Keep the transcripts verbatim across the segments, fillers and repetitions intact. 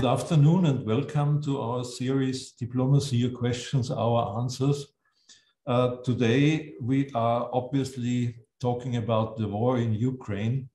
Good afternoon and welcome to our series Diplomacy, Your Questions, Our Answers. Uh, today we are obviously talking about the war in Ukraine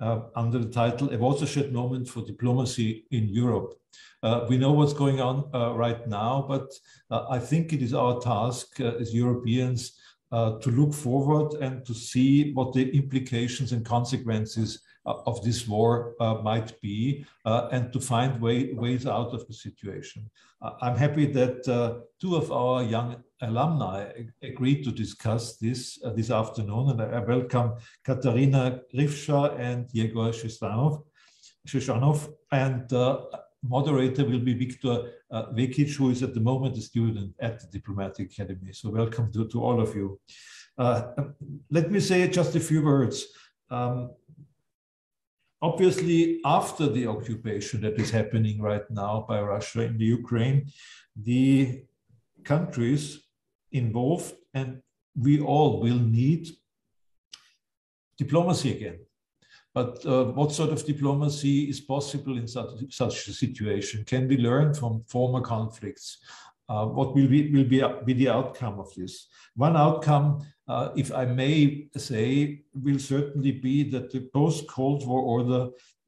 uh, under the title A Watershed Moment for Diplomacy in Europe. Uh, we know what's going on uh, right now, but uh, I think it is our task uh, as Europeans uh, to look forward and to see what the implications and consequences of this war uh, might be, uh, and to find way, ways out of the situation. Uh, I'm happy that uh, two of our young alumni agreed to discuss this uh, this afternoon, and I welcome Kateryna Kryvsha and Yegor Shishanov. Shishanov and uh, moderator will be Viktor uh, Vekic, who is at the moment a student at the Diplomatic Academy. So welcome to, to all of you. Uh, let me say just a few words. Um, Obviously, after the occupation that is happening right now by Russia in the Ukraine, the countries involved and we all will need diplomacy again. But uh, what sort of diplomacy is possible in such, such a situation? Can we learn from former conflicts? Uh, what will be, will be, be the outcome of this? One outcome, Uh, if I may say, will certainly be that the post-Cold War order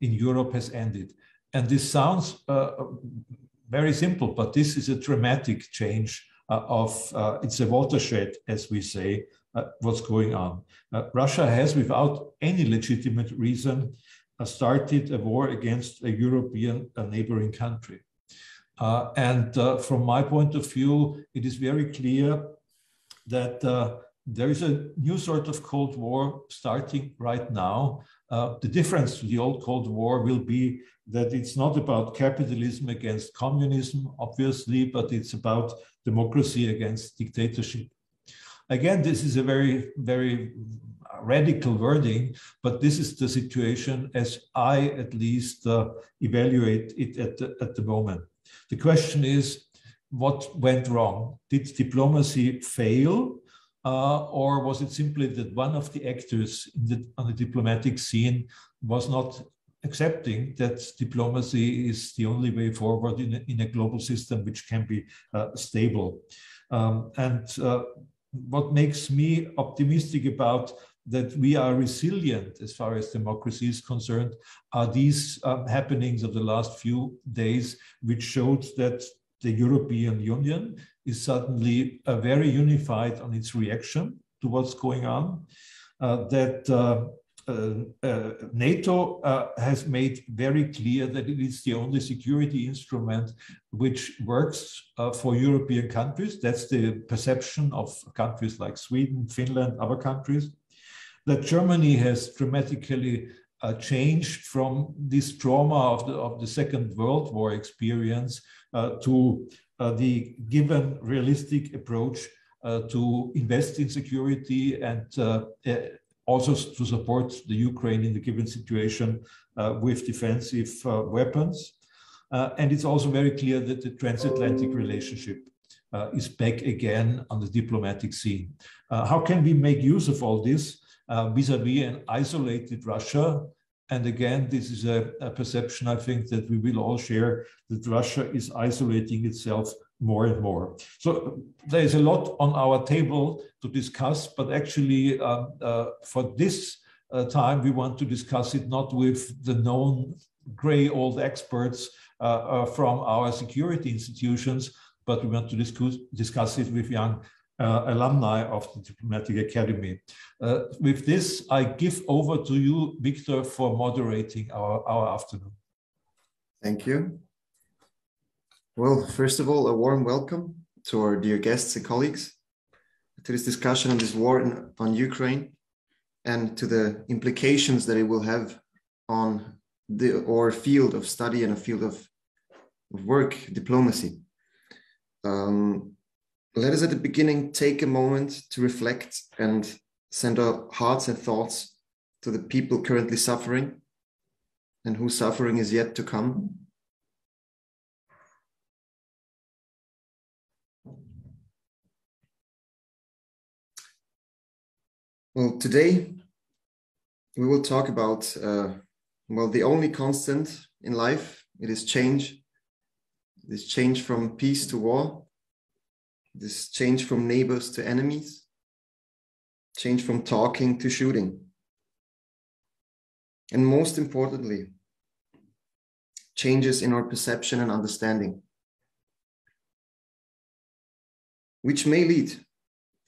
in Europe has ended. And this sounds uh, very simple, but this is a dramatic change uh, of, uh, it's a watershed, as we say, uh, what's going on. Uh, Russia has, without any legitimate reason, uh, started a war against a European uh, neighboring country. Uh, and uh, from my point of view, it is very clear that uh, there is a new sort of Cold War starting right now. Uh, the difference to the old Cold War will be that it's not about capitalism against communism, obviously, but it's about democracy against dictatorship. Again, this is a very, very radical wording, but this is the situation as I at least uh, evaluate it at the, at the moment. The question is, what went wrong? Did diplomacy fail? Uh, or was it simply that one of the actors in the, on the diplomatic scene was not accepting that diplomacy is the only way forward in a, in a global system which can be uh, stable? Um, and uh, what makes me optimistic about that we are resilient as far as democracy is concerned are these um, happenings of the last few days, which showed that the European Union is suddenly uh, very unified on its reaction to what's going on, uh, that uh, uh, uh, NATO uh, has made very clear that it is the only security instrument which works uh, for European countries. That's the perception of countries like Sweden, Finland, other countries. That Germany has dramatically uh, changed from this trauma of the, of the Second World War experience uh, to Uh, the given realistic approach uh, to invest in security and uh, uh, also to support the Ukraine in the given situation uh, with defensive uh, weapons. Uh, and it's also very clear that the transatlantic relationship uh, is back again on the diplomatic scene. Uh, how can we make use of all this vis-a-vis uh, an isolated Russia? And again, this is a, a perception, I think, that we will all share, that Russia is isolating itself more and more. So there is a lot on our table to discuss, but actually uh, uh, for this uh, time, we want to discuss it not with the known gray old experts uh, uh, from our security institutions, but we want to discuss, discuss it with young Uh, alumni of the Diplomatic Academy. Uh, with this, I give over to you, Viktor, for moderating our, our afternoon. Thank you. Well, first of all, a warm welcome to our dear guests and colleagues to this discussion on this war in, on Ukraine and to the implications that it will have on the, our field of study and a field of work, diplomacy. Um, Let us at the beginning take a moment to reflect and send our hearts and thoughts to the people currently suffering and whose suffering is yet to come. Well, today we will talk about, uh, well, the only constant in life, it is change, this change from peace to war, this change from neighbors to enemies, change from talking to shooting. And most importantly, changes in our perception and understanding, which may lead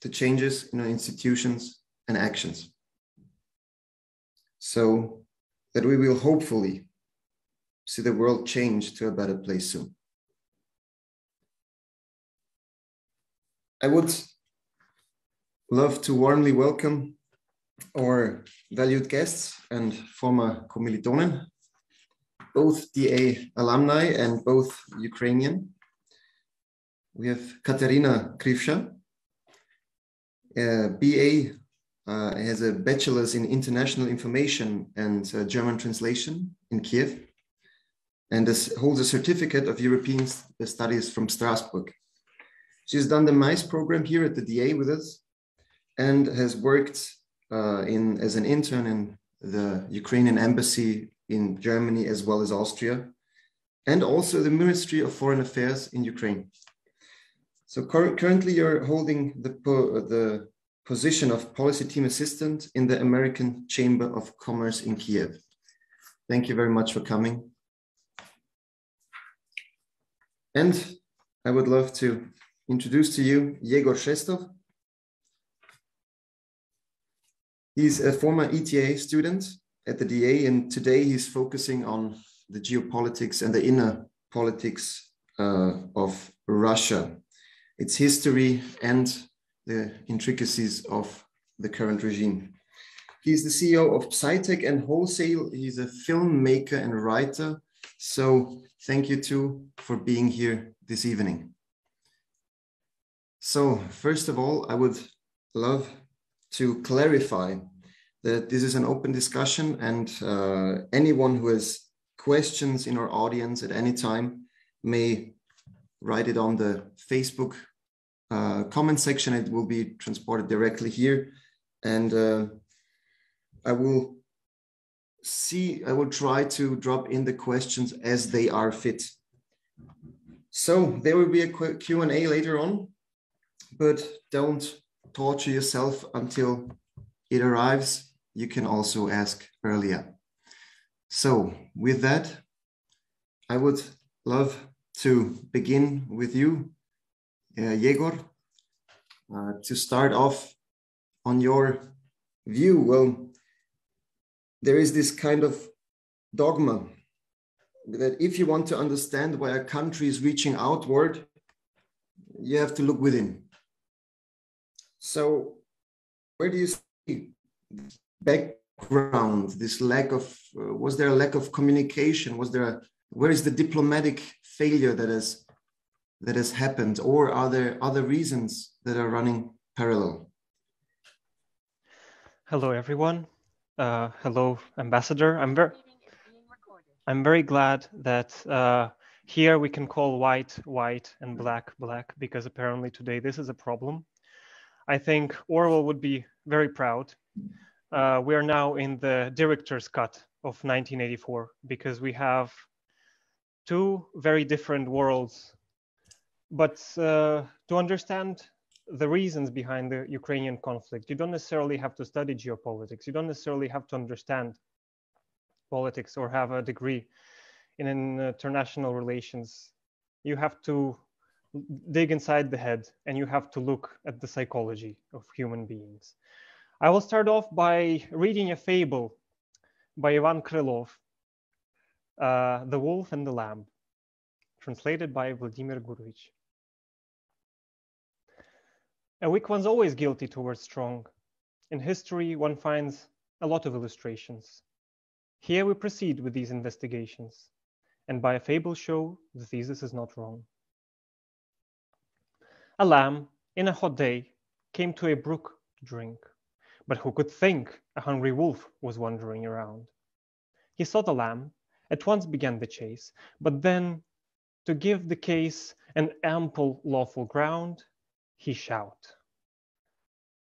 to changes in our institutions and actions, so that we will hopefully see the world change to a better place soon. I would love to warmly welcome our valued guests and former Kommilitonen, both D A alumni and both Ukrainian. We have Kateryna Kryvsha, uh, B A, uh, has a bachelor's in international information and uh, German translation in Kiev, and this holds a certificate of European studies from Strasbourg. She's done the MICE program here at the D A with us and has worked uh, in, as an intern in the Ukrainian embassy in Germany, as well as Austria, and also the Ministry of Foreign Affairs in Ukraine. So currently you're holding the, po the position of Policy Team Assistant in the American Chamber of Commerce in Kiev. Thank you very much for coming. And I would love to introduce to you Yegor Shishanov. He's a former E T A student at the D A, and today he's focusing on the geopolitics and the inner politics uh, of Russia, its history, and the intricacies of the current regime. He's the C E O of Psytech and Wholesale. He's a filmmaker and writer. So thank you too for being here this evening. So first of all, I would love to clarify that this is an open discussion, and uh, anyone who has questions in our audience at any time may write it on the Facebook uh, comment section. It will be transported directly here. And uh, I will see, I will try to drop in the questions as they are fit. So there will be a Q and A later on, but don't torture yourself until it arrives. You can also ask earlier. So with that, I would love to begin with you, uh, Yegor, uh, to start off on your view. Well, there is this kind of dogma that if you want to understand why a country is reaching outward, you have to look within. So where do you see this background, this lack of, uh, was there a lack of communication? Was there a, where is the diplomatic failure that has, that has happened? Or are there other reasons that are running parallel? Hello, everyone. Uh, hello, Ambassador. I'm very, I'm very glad that uh, here we can call white, white, and black, black, because apparently today this is a problem. I think Orwell would be very proud. Uh, we are now in the director's cut of nineteen eighty-four, because we have two very different worlds. But uh, to understand the reasons behind the Ukrainian conflict, you don't necessarily have to study geopolitics. You don't necessarily have to understand politics or have a degree in international relations. You have to dig inside the head, and you have to look at the psychology of human beings. I will start off by reading a fable by Ivan Krylov, uh, The Wolf and the Lamb, translated by Vladimir Gurvich. A weak one's always guilty towards strong. In history, one finds a lot of illustrations. Here we proceed with these investigations, and by a fable show, the thesis is not wrong. A lamb, in a hot day, came to a brook to drink. But who could think a hungry wolf was wandering around? He saw the lamb, at once began the chase, but then, to give the case an ample lawful ground, he shout,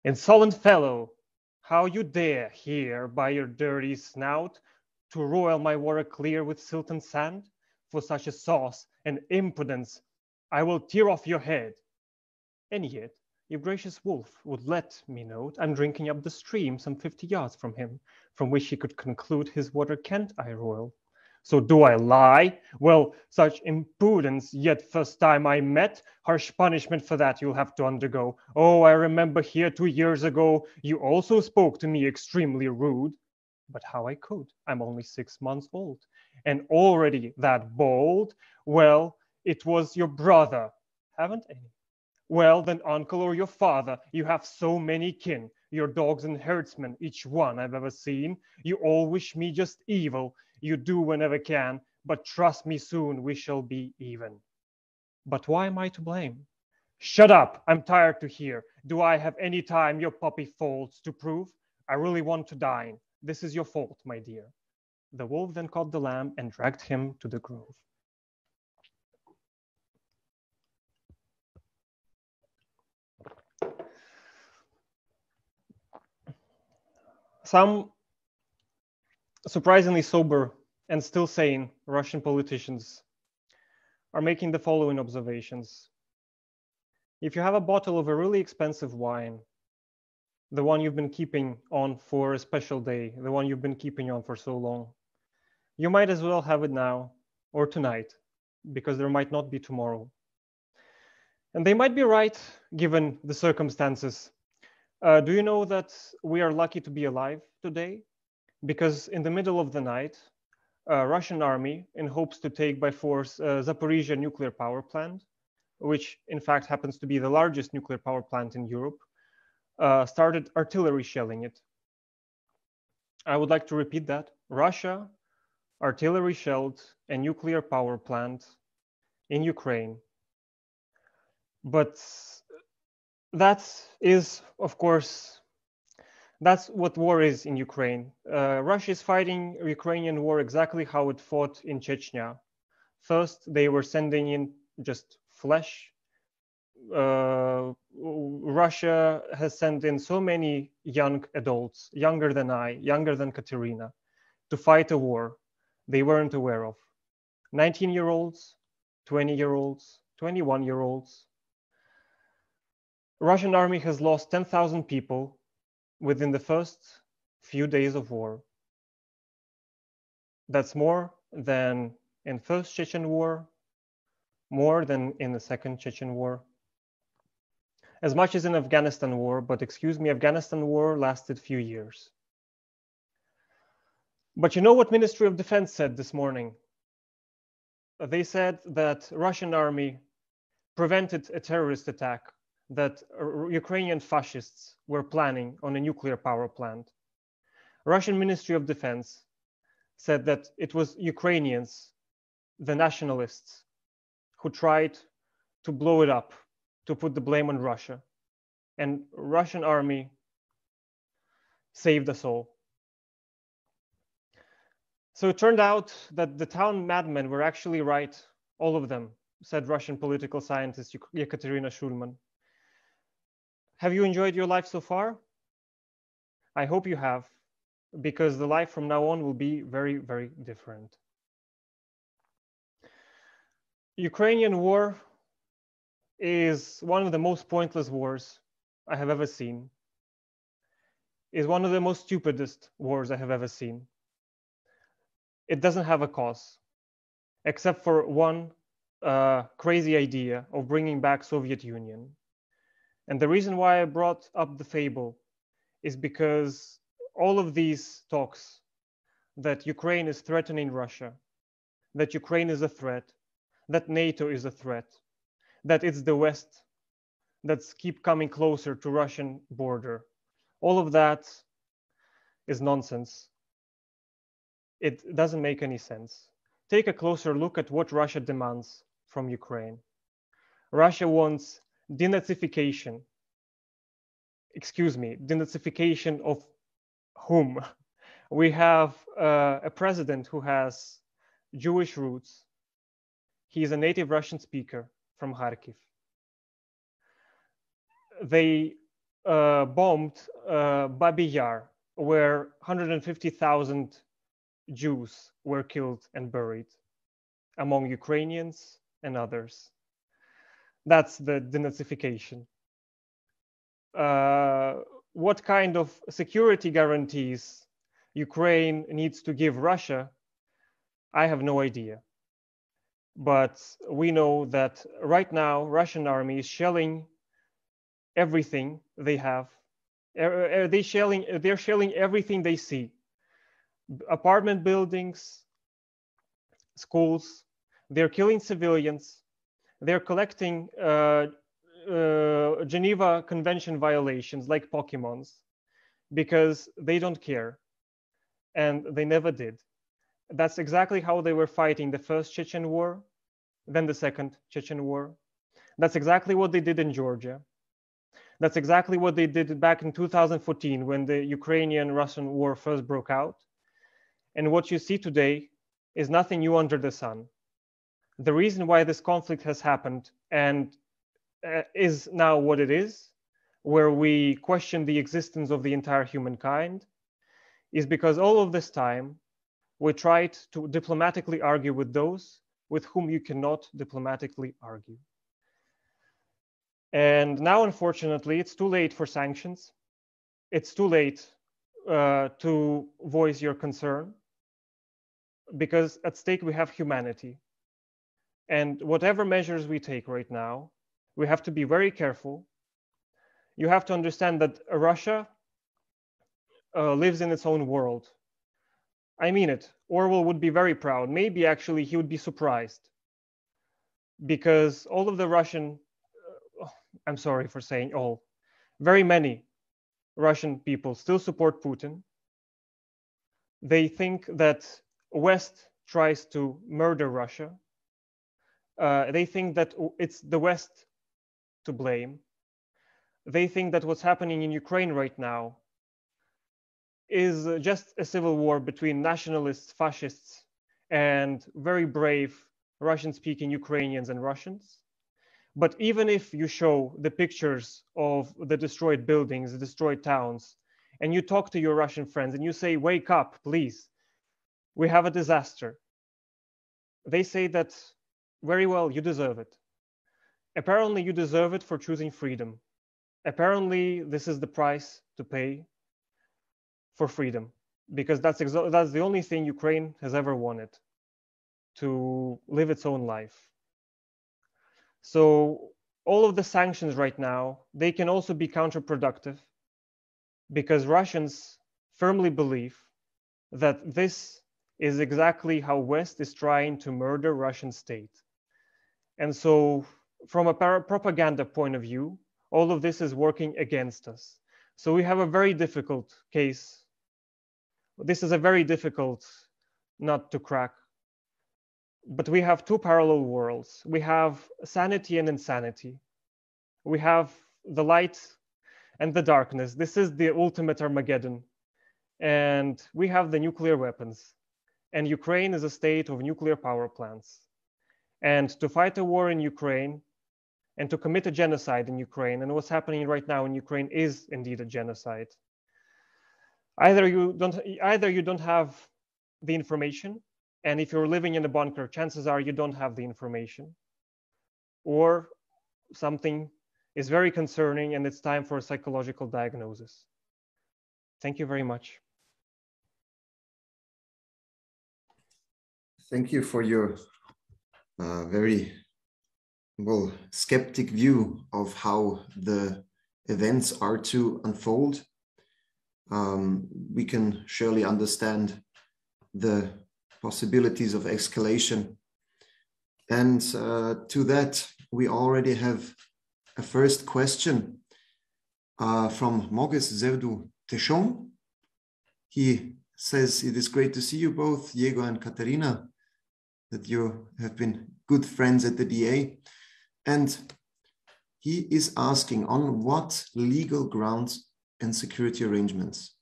"Insolent fellow, how you dare here by your dirty snout to roil my water clear with silt and sand? for such a source and impudence. I will tear off your head. And yet, if gracious wolf would let me note, I'm drinking up the stream some fifty yards from him, from which he could conclude his water can't I roil. So do I lie? Well, such impudence, yet first time I met, harsh punishment for that you'll have to undergo. Oh, I remember here two years ago, you also spoke to me extremely rude. But how I could, I'm only six months old, and already that bold? Well, it was your brother, haven't any? Well, then uncle or your father, you have so many kin, your dogs and herdsmen, each one I've ever seen. You all wish me just evil, you do whenever can, but trust me soon we shall be even. But why am I to blame? Shut up, I'm tired to hear. Do I have any time your puppy faults to prove? I really want to dine. This is your fault, my dear. The wolf then caught the lamb and dragged him to the grove. Some surprisingly sober and still sane Russian politicians are making the following observations. If you have a bottle of a really expensive wine, the one you've been keeping on for a special day, the one you've been keeping on for so long, you might as well have it now or tonight, because there might not be tomorrow. And they might be right, given the circumstances. Uh, do you know that we are lucky to be alive today? Because in the middle of the night, a Russian army, in hopes to take by force uh, Zaporizhia nuclear power plant, which in fact happens to be the largest nuclear power plant in Europe, uh, started artillery shelling it. I would like to repeat that. Russia artillery shelled a nuclear power plant in Ukraine. But that is, of course, that's what war is in Ukraine. Uh, Russia is fighting Ukrainian war exactly how it fought in Chechnya. First, they were sending in just flesh. Uh, Russia has sent in so many young adults, younger than I, younger than Kateryna, to fight a war they weren't aware of. nineteen-year-olds, twenty-year-olds, twenty-one-year-olds. Russian army has lost ten thousand people within the first few days of war. That's more than in First Chechen War, more than in the Second Chechen War. As much as in Afghanistan War, but excuse me, Afghanistan War lasted few years. But you know what Ministry of Defense said this morning? They said that Russian army prevented a terrorist attack that Ukrainian fascists were planning on a nuclear power plant. Russian Ministry of Defense said that it was Ukrainians, the nationalists, who tried to blow it up, to put the blame on Russia. And Russian army saved us all. So it turned out that the town madmen were actually right, all of them, said Russian political scientist Yekaterina Shulman. Have you enjoyed your life so far? I hope you have, because the life from now on will be very, very different. Ukrainian war is one of the most pointless wars I have ever seen. It's one of the most stupidest wars I have ever seen. It doesn't have a cause, except for one uh, crazy idea of bringing back Soviet Union. And the reason why I brought up the fable is because all of these talks that Ukraine is threatening Russia, that Ukraine is a threat, that NATO is a threat, that it's the West that's keep coming closer to Russian border. All of that is nonsense. It doesn't make any sense. Take a closer look at what Russia demands from Ukraine. Russia wants denazification, excuse me, denazification of whom? We have uh, a president who has Jewish roots. He is a native Russian speaker from Kharkiv. They uh, bombed uh, Babi Yar, where one hundred fifty thousand Jews were killed and buried. among Ukrainians and others. That's the denazification. Uh, what kind of security guarantees Ukraine needs to give Russia? I have no idea. But we know that right now, Russian army is shelling everything they have. Are they shelling, they're shelling everything they see. Apartment buildings, schools, they're killing civilians, they're collecting uh, uh, Geneva Convention violations like Pokemons because they don't care and they never did. That's exactly how they were fighting the first Chechen war, then the second Chechen war. That's exactly what they did in Georgia. That's exactly what they did back in two thousand fourteen when the Ukrainian-Russian war first broke out. And what you see today is nothing new under the sun. The reason why this conflict has happened and uh, is now what it is, where we question the existence of the entire humankind, is because all of this time, we tried to diplomatically argue with those with whom you cannot diplomatically argue. And now, unfortunately, it's too late for sanctions. It's too late uh, to voice your concern, because at stake we have humanity. And whatever measures we take right now, we have to be very careful. You have to understand that Russia uh, lives in its own world. I mean it. Orwell would be very proud. Maybe actually he would be surprised, because all of the Russian, uh, I'm sorry for saying all, very many Russian people still support Putin. They think that West tries to murder Russia. Uh, they think that it's the West to blame. They think that what's happening in Ukraine right now is just a civil war between nationalists, fascists, and very brave Russian-speaking Ukrainians and Russians. But even if you show the pictures of the destroyed buildings, the destroyed towns, and you talk to your Russian friends and you say, wake up, please, we have a disaster, they say that, very well, you deserve it. Apparently you deserve it for choosing freedom. Apparently this is the price to pay for freedom, because that's exo that's the only thing Ukraine has ever wanted, to live its own life. So all of the sanctions right now, they can also be counterproductive, because Russians firmly believe that this is exactly how West is trying to murder Russian state. And so from a propaganda point of view, all of this is working against us. So we have a very difficult case. This is a very difficult nut to crack, but we have two parallel worlds. We have sanity and insanity. We have the light and the darkness. This is the ultimate Armageddon. And we have the nuclear weapons. And Ukraine is a state of nuclear power plants. And to fight a war in Ukraine and to commit a genocide in Ukraine, and what's happening right now in Ukraine is indeed a genocide. Either you don't, either you don't have the information, and if you're living in a bunker, chances are you don't have the information, or something is very concerning and it's time for a psychological diagnosis. Thank you very much. Thank you for your uh, very well, skeptic view of how the events are to unfold. Um, we can surely understand the possibilities of escalation. And uh, to that, we already have a first question uh, from Mogis Zevdu Teshon. He says, it is great to see you both, Yegor and Kateryna, that you have been good friends at the D A. And he is asking, on what legal grounds and security arrangements,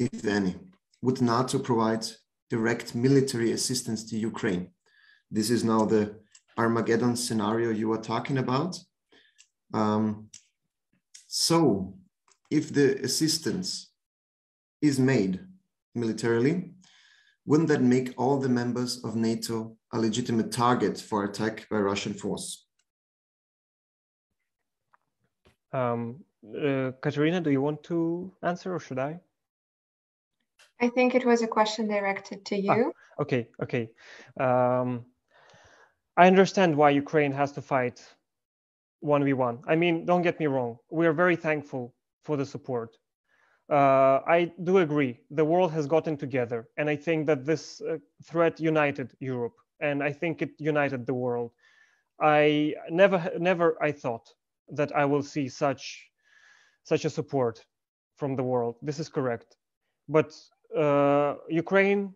if any, would NATO provide direct military assistance to Ukraine? This is now the Armageddon scenario you were talking about. Um, so if the assistance is made militarily, wouldn't that make all the members of NATO a legitimate target for attack by Russian force? Um, uh, Kateryna, do you want to answer or should I? I think it was a question directed to you. Ah, okay, okay. Um, I understand why Ukraine has to fight one v one. I mean, don't get me wrong. We are very thankful for the support. Uh, I do agree. The world has gotten together. And I think that this uh, threat united Europe. And I think it united the world. I never, never, I thought that I will see such, such a support from the world. This is correct. But uh, Ukraine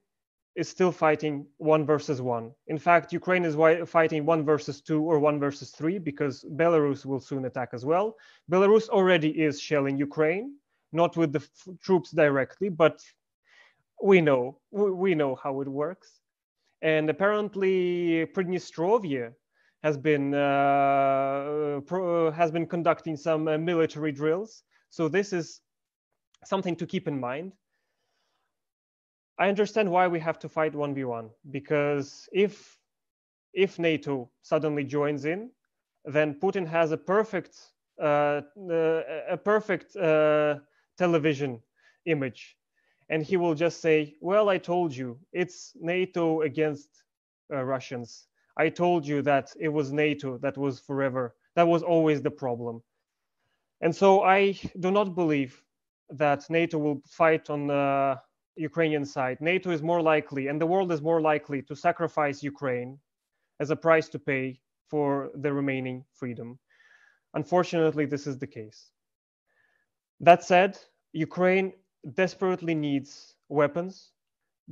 is still fighting one versus one. In fact, Ukraine is fighting one versus two or one versus three because Belarus will soon attack as well. Belarus already is shelling Ukraine, not with the troops directly, but we know, we know how it works. And apparently Pridnestrovia has been, uh, pro has been conducting some uh, military drills. So this is something to keep in mind. I understand why we have to fight one v one, because if, if NATO suddenly joins in, then Putin has a perfect, uh, uh, a perfect uh, television image. And he will just say, well, I told you, it's NATO against uh, Russians. I told you that it was NATO that was forever, that was always the problem. And so I do not believe that NATO will fight on uh, Ukrainian side. NATO is more likely, and the world is more likely to sacrifice Ukraine as a price to pay for the remaining freedom. Unfortunately, this is the case. That said, Ukraine desperately needs weapons,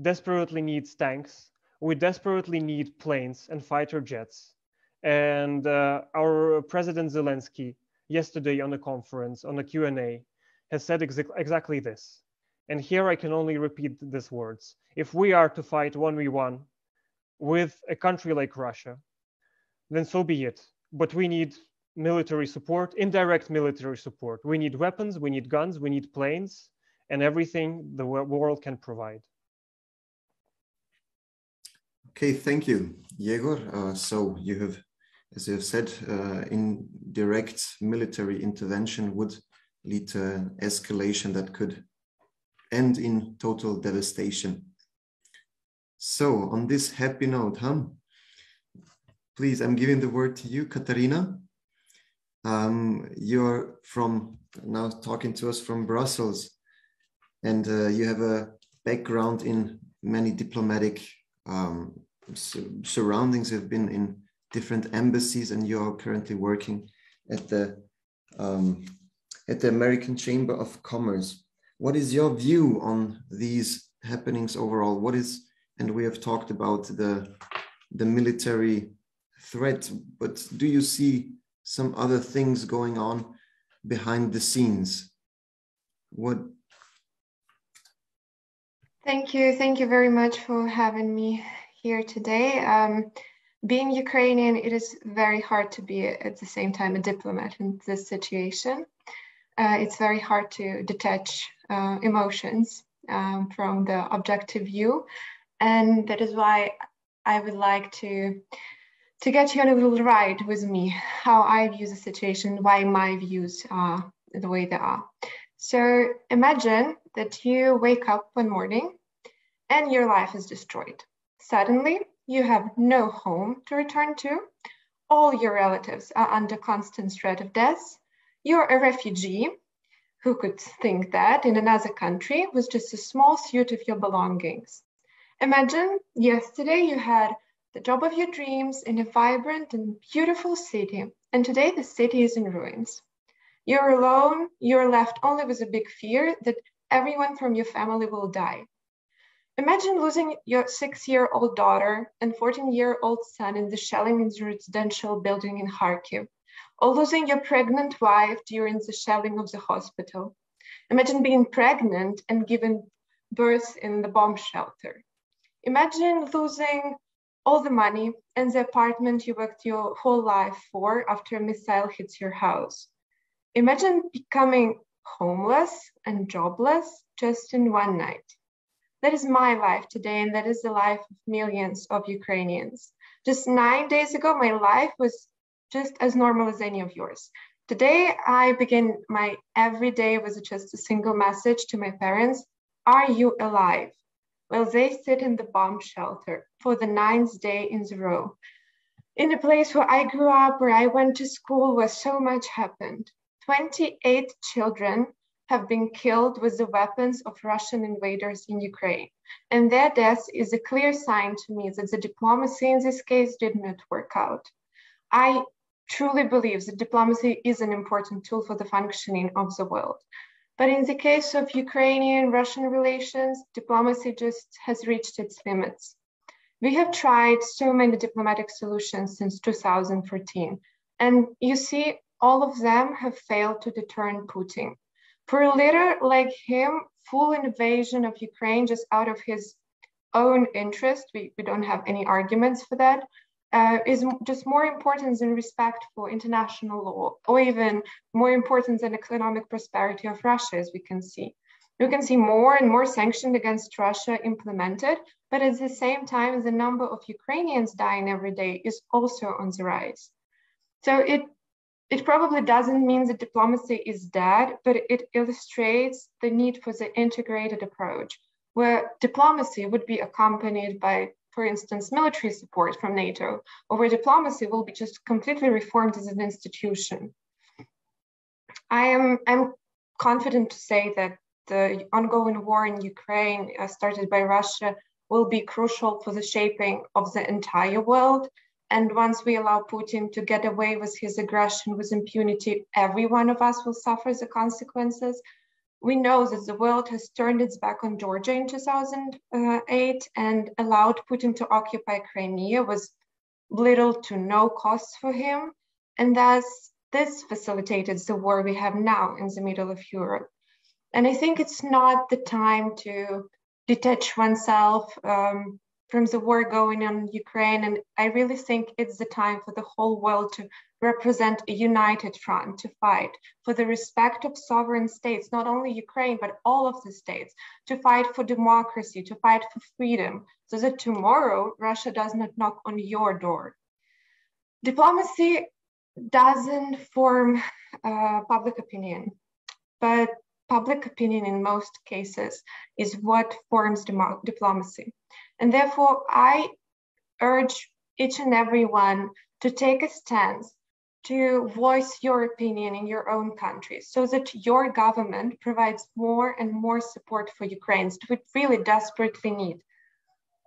desperately needs tanks. We desperately need planes and fighter jets. And uh, our President Zelensky yesterday on a conference, on a Q and A, has said ex exactly this. And here I can only repeat these words. If we are to fight one v one with a country like Russia, then so be it. But we need military support, indirect military support. We need weapons, we need guns, we need planes, and everything the world can provide. Okay, thank you, Yegor. Uh, so you have, as you have said, uh, indirect military intervention would lead to an escalation that could end in total devastation. So on this happy note, huh? Please, I'm giving the word to you, Kateryna. Um, you're from now talking to us from Brussels, and uh, you have a background in many diplomatic um, surroundings. You've been in different embassies, and you're currently working at the um, at the American Chamber of Commerce. What is your view on these happenings overall? What is, and we have talked about the, the military threat, but do you see some other things going on behind the scenes? What? Thank you. Thank you very much for having me here today. Um, being Ukrainian, it is very hard to be at the same time a diplomat in this situation. Uh, it's very hard to detach uh, emotions um, from the objective view. And that is why I would like to, to get you on a little ride with me, how I view the situation, why my views are the way they are. So imagine that you wake up one morning and your life is destroyed. Suddenly, you have no home to return to. All your relatives are under constant threat of death. You're a refugee. Who could think that, in another country with just a small suit of your belongings? Imagine yesterday you had the job of your dreams in a vibrant and beautiful city, and today the city is in ruins. You're alone, you're left only with a big fear that everyone from your family will die. Imagine losing your six-year-old daughter and fourteen-year-old son in the shelling in the residential building in Kharkiv, or losing your pregnant wife during the shelling of the hospital. Imagine being pregnant and giving birth in the bomb shelter. Imagine losing all the money and the apartment you worked your whole life for after a missile hits your house. Imagine becoming homeless and jobless just in one night. That is my life today, and that is the life of millions of Ukrainians. Just nine days ago, my life was just as normal as any of yours. Today, I begin my every day with just a single message to my parents. Are you alive? Well, they sit in the bomb shelter for the ninth day in a row, in a place where I grew up, where I went to school, where so much happened. twenty-eight children have been killed with the weapons of Russian invaders in Ukraine. And their death is a clear sign to me that the diplomacy in this case did not work out. I truly believe that diplomacy is an important tool for the functioning of the world. But in the case of Ukrainian-Russian relations, diplomacy just has reached its limits. We have tried so many diplomatic solutions since two thousand fourteen, and you see, all of them have failed to deter Putin. For a leader like him, full invasion of Ukraine just out of his own interest, we, we don't have any arguments for that, uh, is just more important than respect for international law, or even more important than economic prosperity of Russia, as we can see. You can see more and more sanctions against Russia implemented, but at the same time, the number of Ukrainians dying every day is also on the rise. So it It probably doesn't mean that diplomacy is dead, but it illustrates the need for the integrated approach, where diplomacy would be accompanied by, for instance, military support from NATO, or where diplomacy will be just completely reformed as an institution. I am I'm confident to say that the ongoing war in Ukraine, uh, started by Russia, will be crucial for the shaping of the entire world. And once we allow Putin to get away with his aggression with impunity, every one of us will suffer the consequences. We know that the world has turned its back on Georgia in two thousand eight and allowed Putin to occupy Crimea with little to no cost for him. And thus, this facilitated the war we have now in the middle of Europe. And I think it's not the time to detach oneself um, from the war going on in Ukraine, and I really think it's the time for the whole world to represent a united front to fight for the respect of sovereign states, not only Ukraine, but all of the states, to fight for democracy, to fight for freedom, so that tomorrow Russia does not knock on your door. Diplomacy doesn't form uh, public opinion, but public opinion in most cases is what forms diplomacy. And therefore, I urge each and everyone to take a stance, to voice your opinion in your own country, so that your government provides more and more support for Ukrainians, which we really desperately need.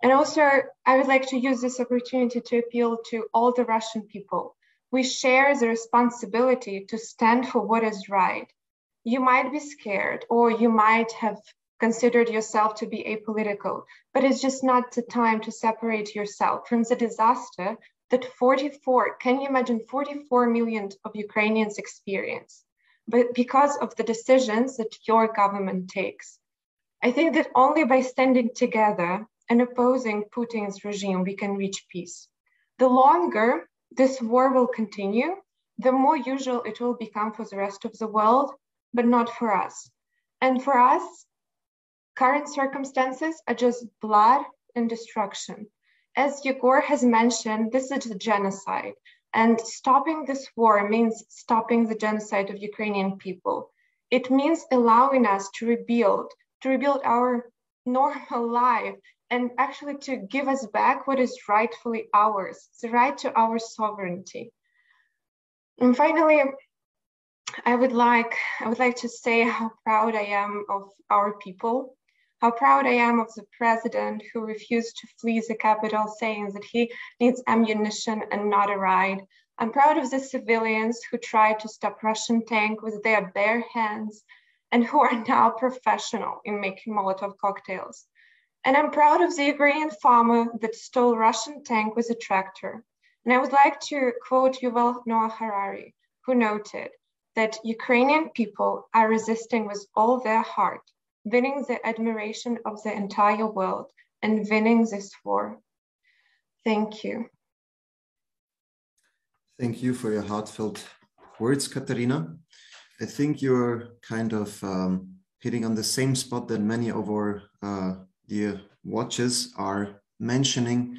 And also, I would like to use this opportunity to appeal to all the Russian people. We share the responsibility to stand for what is right. You might be scared, or you might have considered yourself to be apolitical, but it's just not the time to separate yourself from the disaster that forty-four, can you imagine, forty-four million of Ukrainians experience, but because of the decisions that your government takes. I think that only by standing together and opposing Putin's regime, we can reach peace. The longer this war will continue, the more usual it will become for the rest of the world, but not for us. And for us, current circumstances are just blood and destruction. As Yegor has mentioned, this is a genocide, and stopping this war means stopping the genocide of Ukrainian people. It means allowing us to rebuild, to rebuild our normal life, and actually to give us back what is rightfully ours, the right to our sovereignty. And finally, I would like, I would like to say how proud I am of our people. How proud I am of the president who refused to flee the capital, saying that he needs ammunition and not a ride. I'm proud of the civilians who tried to stop Russian tank with their bare hands and who are now professional in making Molotov cocktails. And I'm proud of the Ukrainian farmer that stole Russian tank with a tractor. And I would like to quote Yuval Noah Harari, who noted that Ukrainian people are resisting with all their heart, winning the admiration of the entire world and winning this war. Thank you. Thank you for your heartfelt words, Kateryna. I think you're kind of um, hitting on the same spot that many of our uh, the watches are mentioning,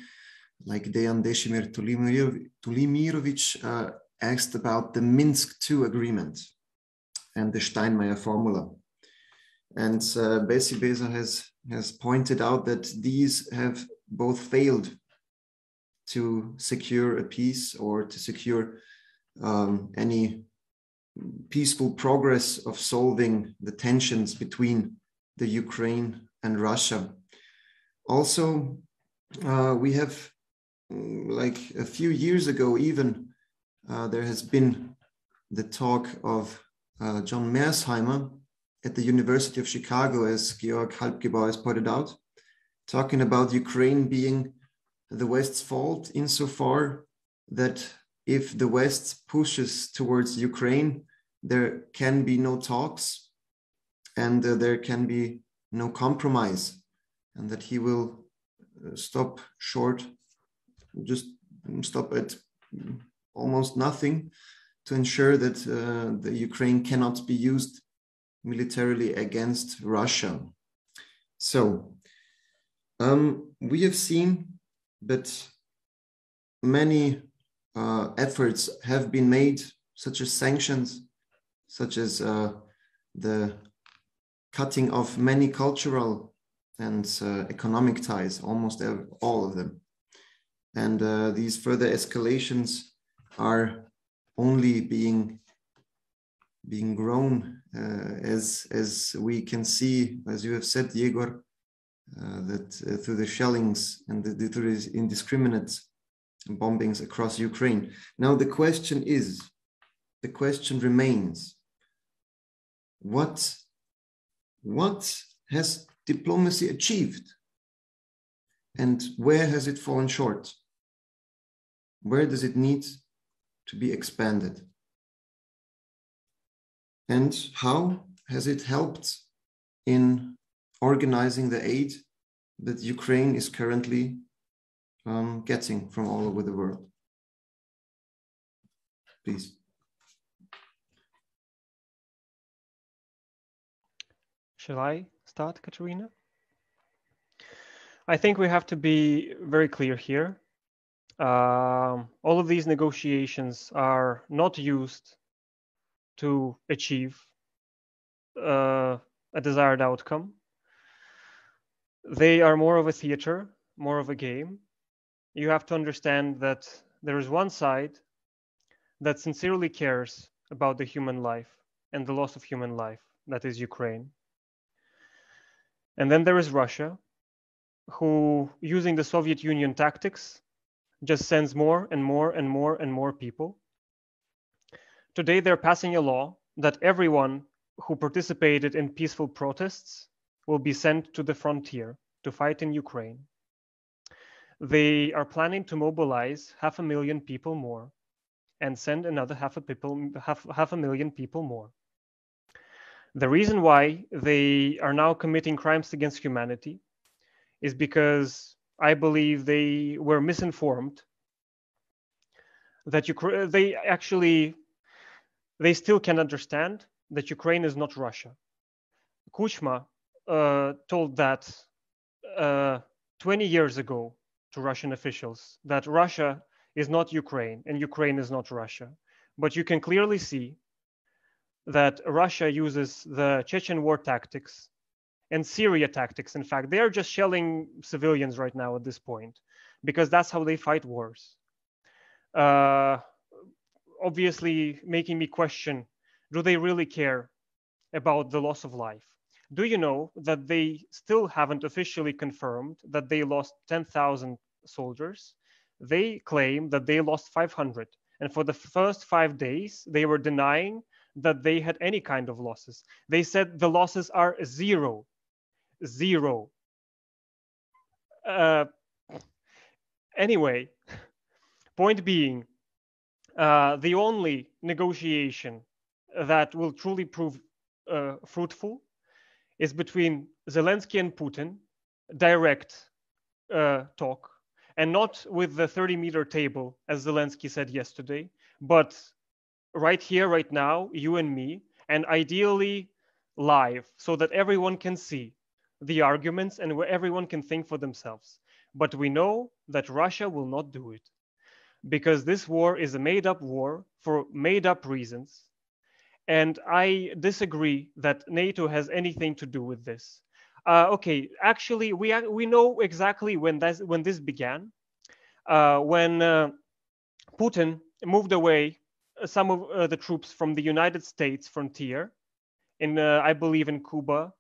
like Dejan Deshimir Tulimirovich uh, asked about the Minsk two agreement and the Steinmeier formula. And uh, Bessie Beza has, has pointed out that these have both failed to secure a peace or to secure um, any peaceful progress of solving the tensions between the Ukraine and Russia. Also, uh, we have, like a few years ago even, uh, there has been the talk of uh, John Mearsheimer at the University of Chicago, as Georg Halbgebauer has pointed out, talking about Ukraine being the West's fault insofar that if the West pushes towards Ukraine, there can be no talks and uh, there can be no compromise, and that he will stop short, just stop at almost nothing to ensure that uh, the Ukraine cannot be used militarily against Russia. So um, we have seen that many uh, efforts have been made, such as sanctions, such as uh, the cutting off many cultural and uh, economic ties, almost all of them. And uh, these further escalations are only being being grown, uh, as as we can see, as you have said, Yegor, uh, that uh, through the shellings and the, the through the indiscriminate bombings across Ukraine. Now the question is, the question remains, what what has diplomacy achieved, and where has it fallen short? Where does it need to be expanded? And how has it helped in organizing the aid that Ukraine is currently um, getting from all over the world? Please. Shall I start, Kateryna? I think we have to be very clear here. Um, all of these negotiations are not used to achieve uh, a desired outcome. They are more of a theater, more of a game. You have to understand that there is one side that sincerely cares about the human life and the loss of human life, that is Ukraine. And then there is Russia, who, using the Soviet Union tactics, just sends more and more and more and more people. Today, they're passing a law that everyone who participated in peaceful protests will be sent to the frontier to fight in Ukraine. They are planning to mobilize half a million people more and send another half a, people, half, half a million people more. The reason why they are now committing crimes against humanity is because I believe they were misinformed that Ukraine, they actually, they still can understand that Ukraine is not Russia. Kuchma uh, told that uh, twenty years ago to Russian officials, that Russia is not Ukraine and Ukraine is not Russia. But you can clearly see that Russia uses the Chechen war tactics and Syria tactics. In fact, they are just shelling civilians right now at this point, because that's how they fight wars. Uh, obviously making me question, do they really care about the loss of life? Do you know that they still haven't officially confirmed that they lost ten thousand soldiers? They claim that they lost five hundred. And for the first five days, they were denying that they had any kind of losses. They said the losses are zero. Zero. Uh, anyway, point being, uh, the only negotiation that will truly prove uh, fruitful is between Zelensky and Putin, direct uh, talk, and not with the thirty meter table, as Zelensky said yesterday, but right here, right now, you and me, and ideally live, so that everyone can see the arguments and where everyone can think for themselves. But we know that Russia will not do it, because this war is a made-up war for made-up reasons. And I disagree that NATO has anything to do with this. Uh, okay, actually, we we know exactly when, that's, when this began, uh, when uh, Putin moved away some of uh, the troops from the United States frontier, in uh, I believe in Cuba.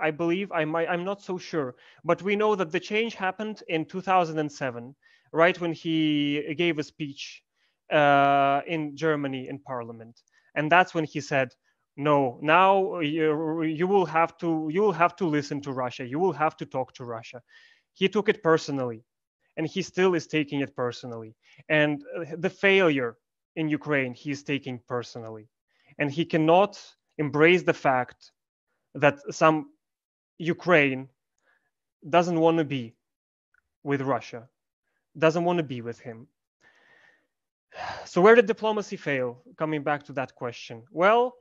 I believe, I might, I'm not so sure, but we know that the change happened in two thousand seven, right when he gave a speech uh, in Germany in Parliament, and that's when he said, "No, now you, you will have to, you will have to listen to Russia. You will have to talk to Russia." He took it personally, and he still is taking it personally. And the failure in Ukraine, he is taking personally, and he cannot embrace the fact that some Ukraine doesn't want to be with Russia, doesn't want to be with him. So where did diplomacy fail? Coming back to that question. Well,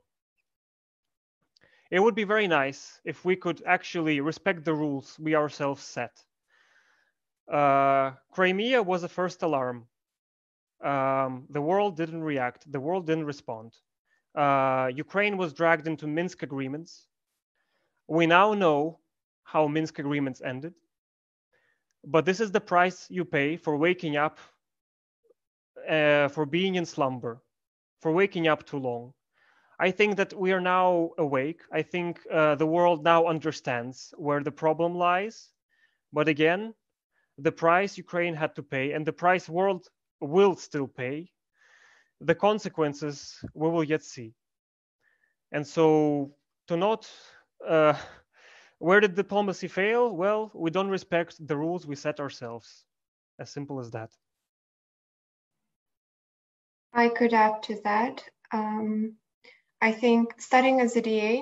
it would be very nice if we could actually respect the rules we ourselves set. Uh, Crimea was a first alarm. Um, the world didn't react. The world didn't respond. Uh, Ukraine was dragged into Minsk agreements. We now know how Minsk agreements ended, but this is the price you pay for waking up, uh, for being in slumber, for waking up too long. I think that we are now awake. I think uh, the world now understands where the problem lies, but again, the price Ukraine had to pay and the price world will still pay, the consequences we will yet see. And so to not Uh, where did diplomacy fail? Well, we don't respect the rules we set ourselves. As simple as that. I could add to that. Um, I think studying as a D A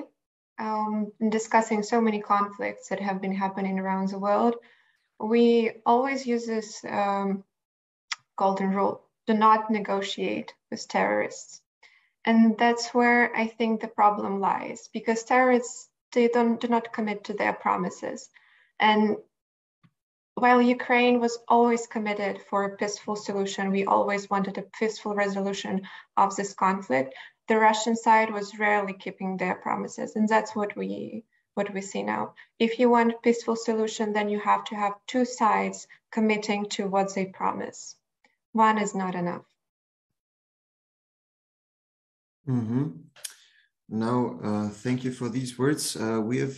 um, and discussing so many conflicts that have been happening around the world, we always use this um, golden rule: do not negotiate with terrorists. And that's where I think the problem lies, because terrorists, they don't, do not commit to their promises. And while Ukraine was always committed for a peaceful solution, we always wanted a peaceful resolution of this conflict, the Russian side was rarely keeping their promises. And that's what we, what we see now. If you want a peaceful solution, then you have to have two sides committing to what they promise. One is not enough. Mm-hmm. Now, uh, thank you for these words. Uh, we have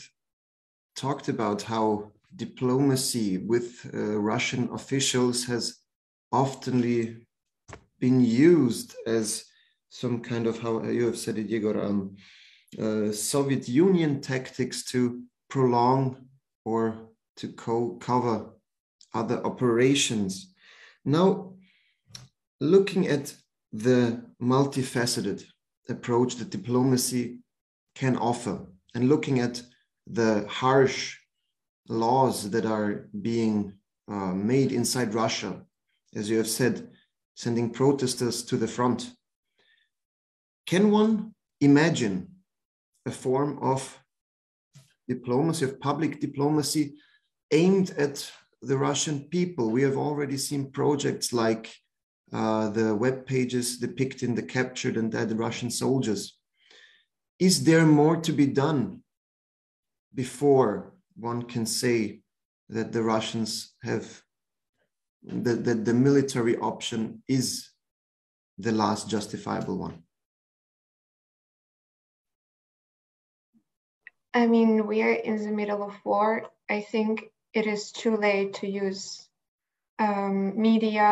talked about how diplomacy with uh, Russian officials has often been used as some kind of, how you have said it, Yegor, um, uh, Soviet Union tactics to prolong or to co-cover other operations. Now, looking at the multifaceted approach that diplomacy can offer, and looking at the harsh laws that are being uh, made inside Russia, as you have said, sending protesters to the front, can one imagine a form of diplomacy, of public diplomacy, aimed at the Russian people? We have already seen projects like Uh, the web pages depicting the captured and dead Russian soldiers. Is there more to be done before one can say that the Russians have, that, that the military option is the last justifiable one? I mean, we are in the middle of war. I think it is too late to use Um, media.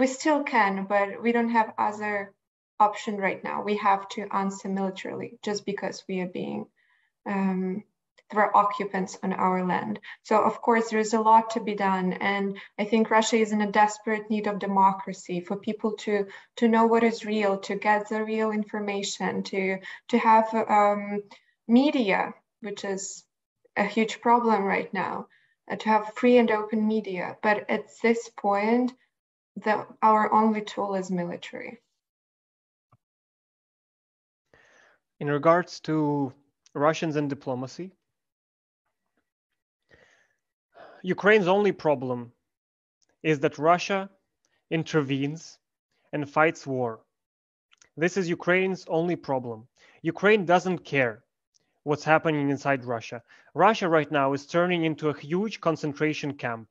We still can, but we don't have other option right now. We have to answer militarily just because we are being, um, there are occupants on our land. So of course there is a lot to be done. And I think Russia is in a desperate need of democracy, for people to, to know what is real, to get the real information, to, to have um, media, which is a huge problem right now, to have free and open media. But at this point, the, our only tool is military. In regards to Russians and diplomacy, Ukraine's only problem is that Russia intervenes and fights war. This is Ukraine's only problem. Ukraine doesn't care what's happening inside Russia. Russia right now is turning into a huge concentration camp.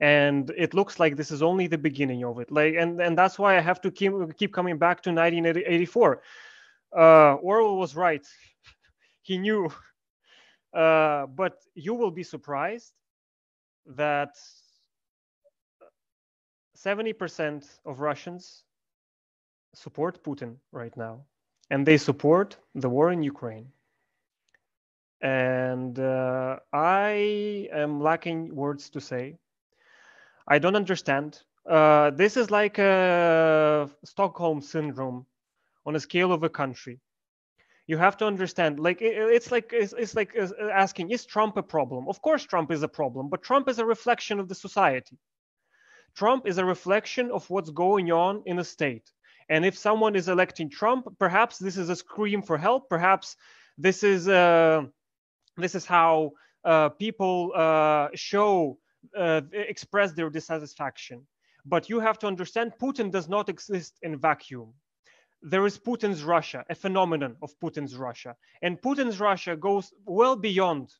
And it looks like this is only the beginning of it. Like, and, and that's why I have to keep, keep coming back to nineteen eighty-four. Uh, Orwell was right. He knew. Uh, but you will be surprised that seventy percent of Russians support Putin right now. And they support the war in Ukraine. And uh, I am lacking words to say. I don't understand. Uh, this is like a Stockholm syndrome on a scale of a country. You have to understand, like it, it's like it's, it's like asking, is Trump a problem? Of course, Trump is a problem, but Trump is a reflection of the society. Trump is a reflection of what's going on in a state. And if someone is electing Trump, perhaps this is a scream for help. Perhaps this is uh, this is how uh, people uh, show. Uh, express their dissatisfaction. But you have to understand, Putin does not exist in vacuum. There is Putin's Russia, a phenomenon of Putin's Russia. And Putin's Russia goes well beyond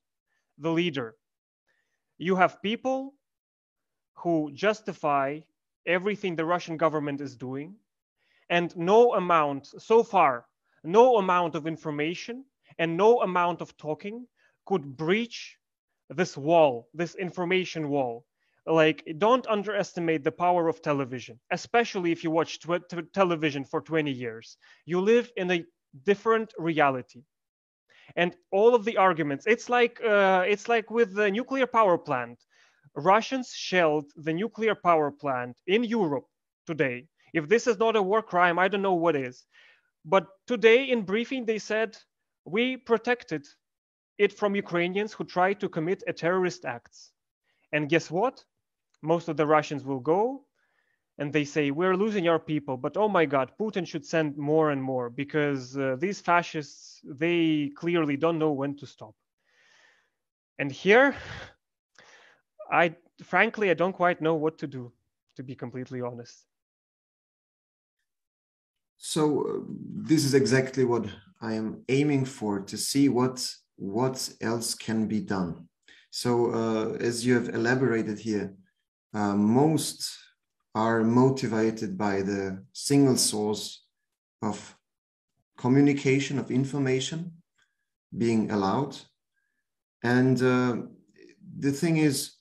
the leader. You have people who justify everything the Russian government is doing, and no amount, so far, no amount of information and no amount of talking could breach this wall, this information wall. Like, don't underestimate the power of television, especially if you watch tw- t- television for twenty years. You live in a different reality. And all of the arguments, it's like, uh, it's like with the nuclear power plant. Russians shelled the nuclear power plant in Europe today. If this is not a war crime, I don't know what is. But today in briefing, they said, we protected it from Ukrainians who try to commit a terrorist acts. And guess what? Most of the Russians will go and they say, we're losing our people, but oh my God, Putin should send more and more because uh, these fascists, they clearly don't know when to stop. And here, I frankly, I don't quite know what to do, to be completely honest. So uh, this is exactly what I am aiming for, to see what what else can be done. So uh, as you have elaborated here, uh, most are motivated by the single source of communication, of information being allowed. And uh, the thing is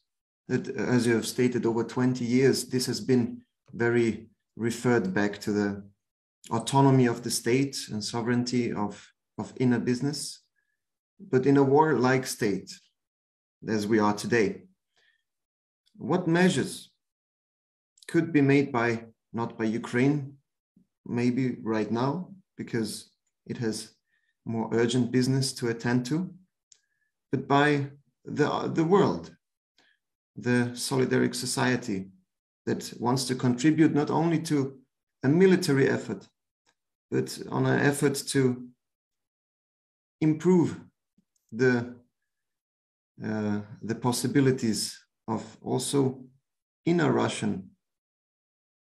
that, as you have stated, over twenty years, this has been very referred back to the autonomy of the state and sovereignty of, of inner business. But in a war-like state, as we are today, what measures could be made by, not by Ukraine, maybe right now, because it has more urgent business to attend to, but by the, the world, the solidaric society that wants to contribute not only to a military effort, but on an effort to improve the uh, the possibilities of also inner Russian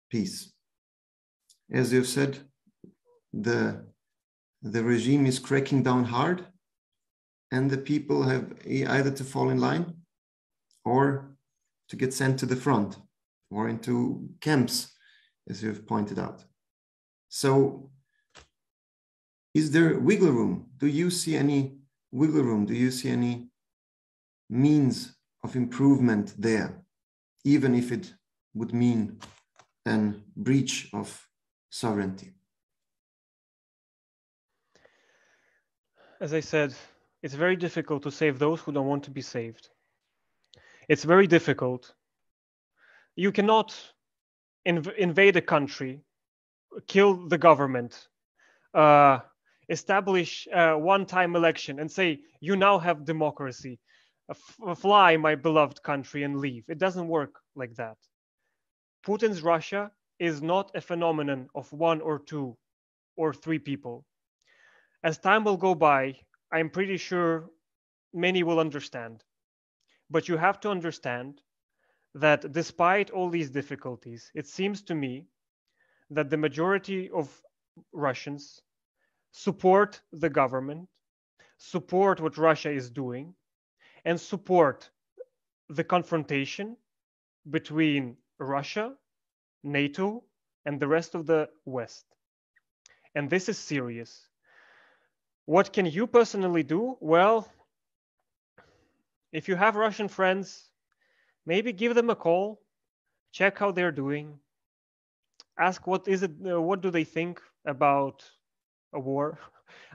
peace. As you've said, the the regime is cracking down hard, and the people have either to fall in line or to get sent to the front or into camps, as you've pointed out. So is there wiggle room? Do you see any wiggle room? Do you see any means of improvement there, even if it would mean a breach of sovereignty? As I said, it's very difficult to save those who don't want to be saved. It's very difficult. You cannot inv- invade a country, kill the government, uh, establish a one-time election and say, you now have democracy. F- fly, my beloved country, and leave. It doesn't work like that. Putin's Russia is not a phenomenon of one or two or three people. As time will go by, I'm pretty sure many will understand But you have to understand that despite all these difficulties, it seems to me that the majority of Russians support the government, support what Russia is doing, and support the confrontation between Russia, NATO, and the rest of the West. And this is serious. What can you personally do? Well, if you have Russian friends, maybe give them a call, check how they're doing, ask what is it, uh, what do they think about a war?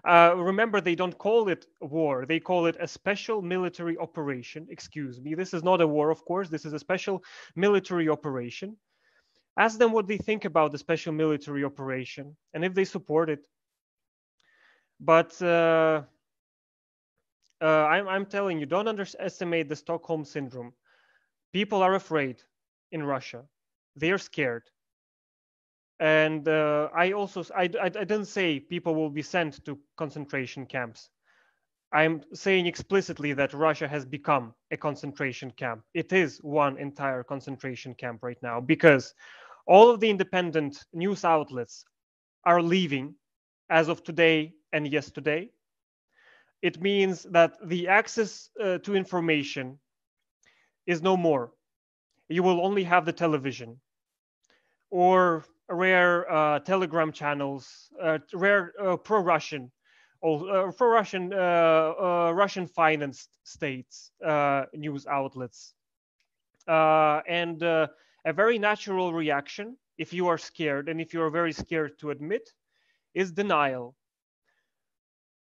Uh, remember, they don't call it a war. They call it a special military operation. Excuse me, this is not a war, of course. This is a special military operation. Ask them what they think about the special military operation and if they support it. But uh, uh, I'm, I'm telling you, don't underestimate the Stockholm syndrome. People are afraid in Russia. They are scared. And uh, I also, I, I, I didn't say people will be sent to concentration camps. I'm saying explicitly that Russia has become a concentration camp. It is one entire concentration camp right now, because all of the independent news outlets are leaving as of today and yesterday. It means that the access uh, to information is no more. You will only have the television or rare uh, Telegram channels, uh, rare uh, pro-Russian, or uh, pro-Russian, uh, uh, Russian-financed states uh, news outlets, uh, and uh, a very natural reaction if you are scared, and if you are very scared to admit, is denial.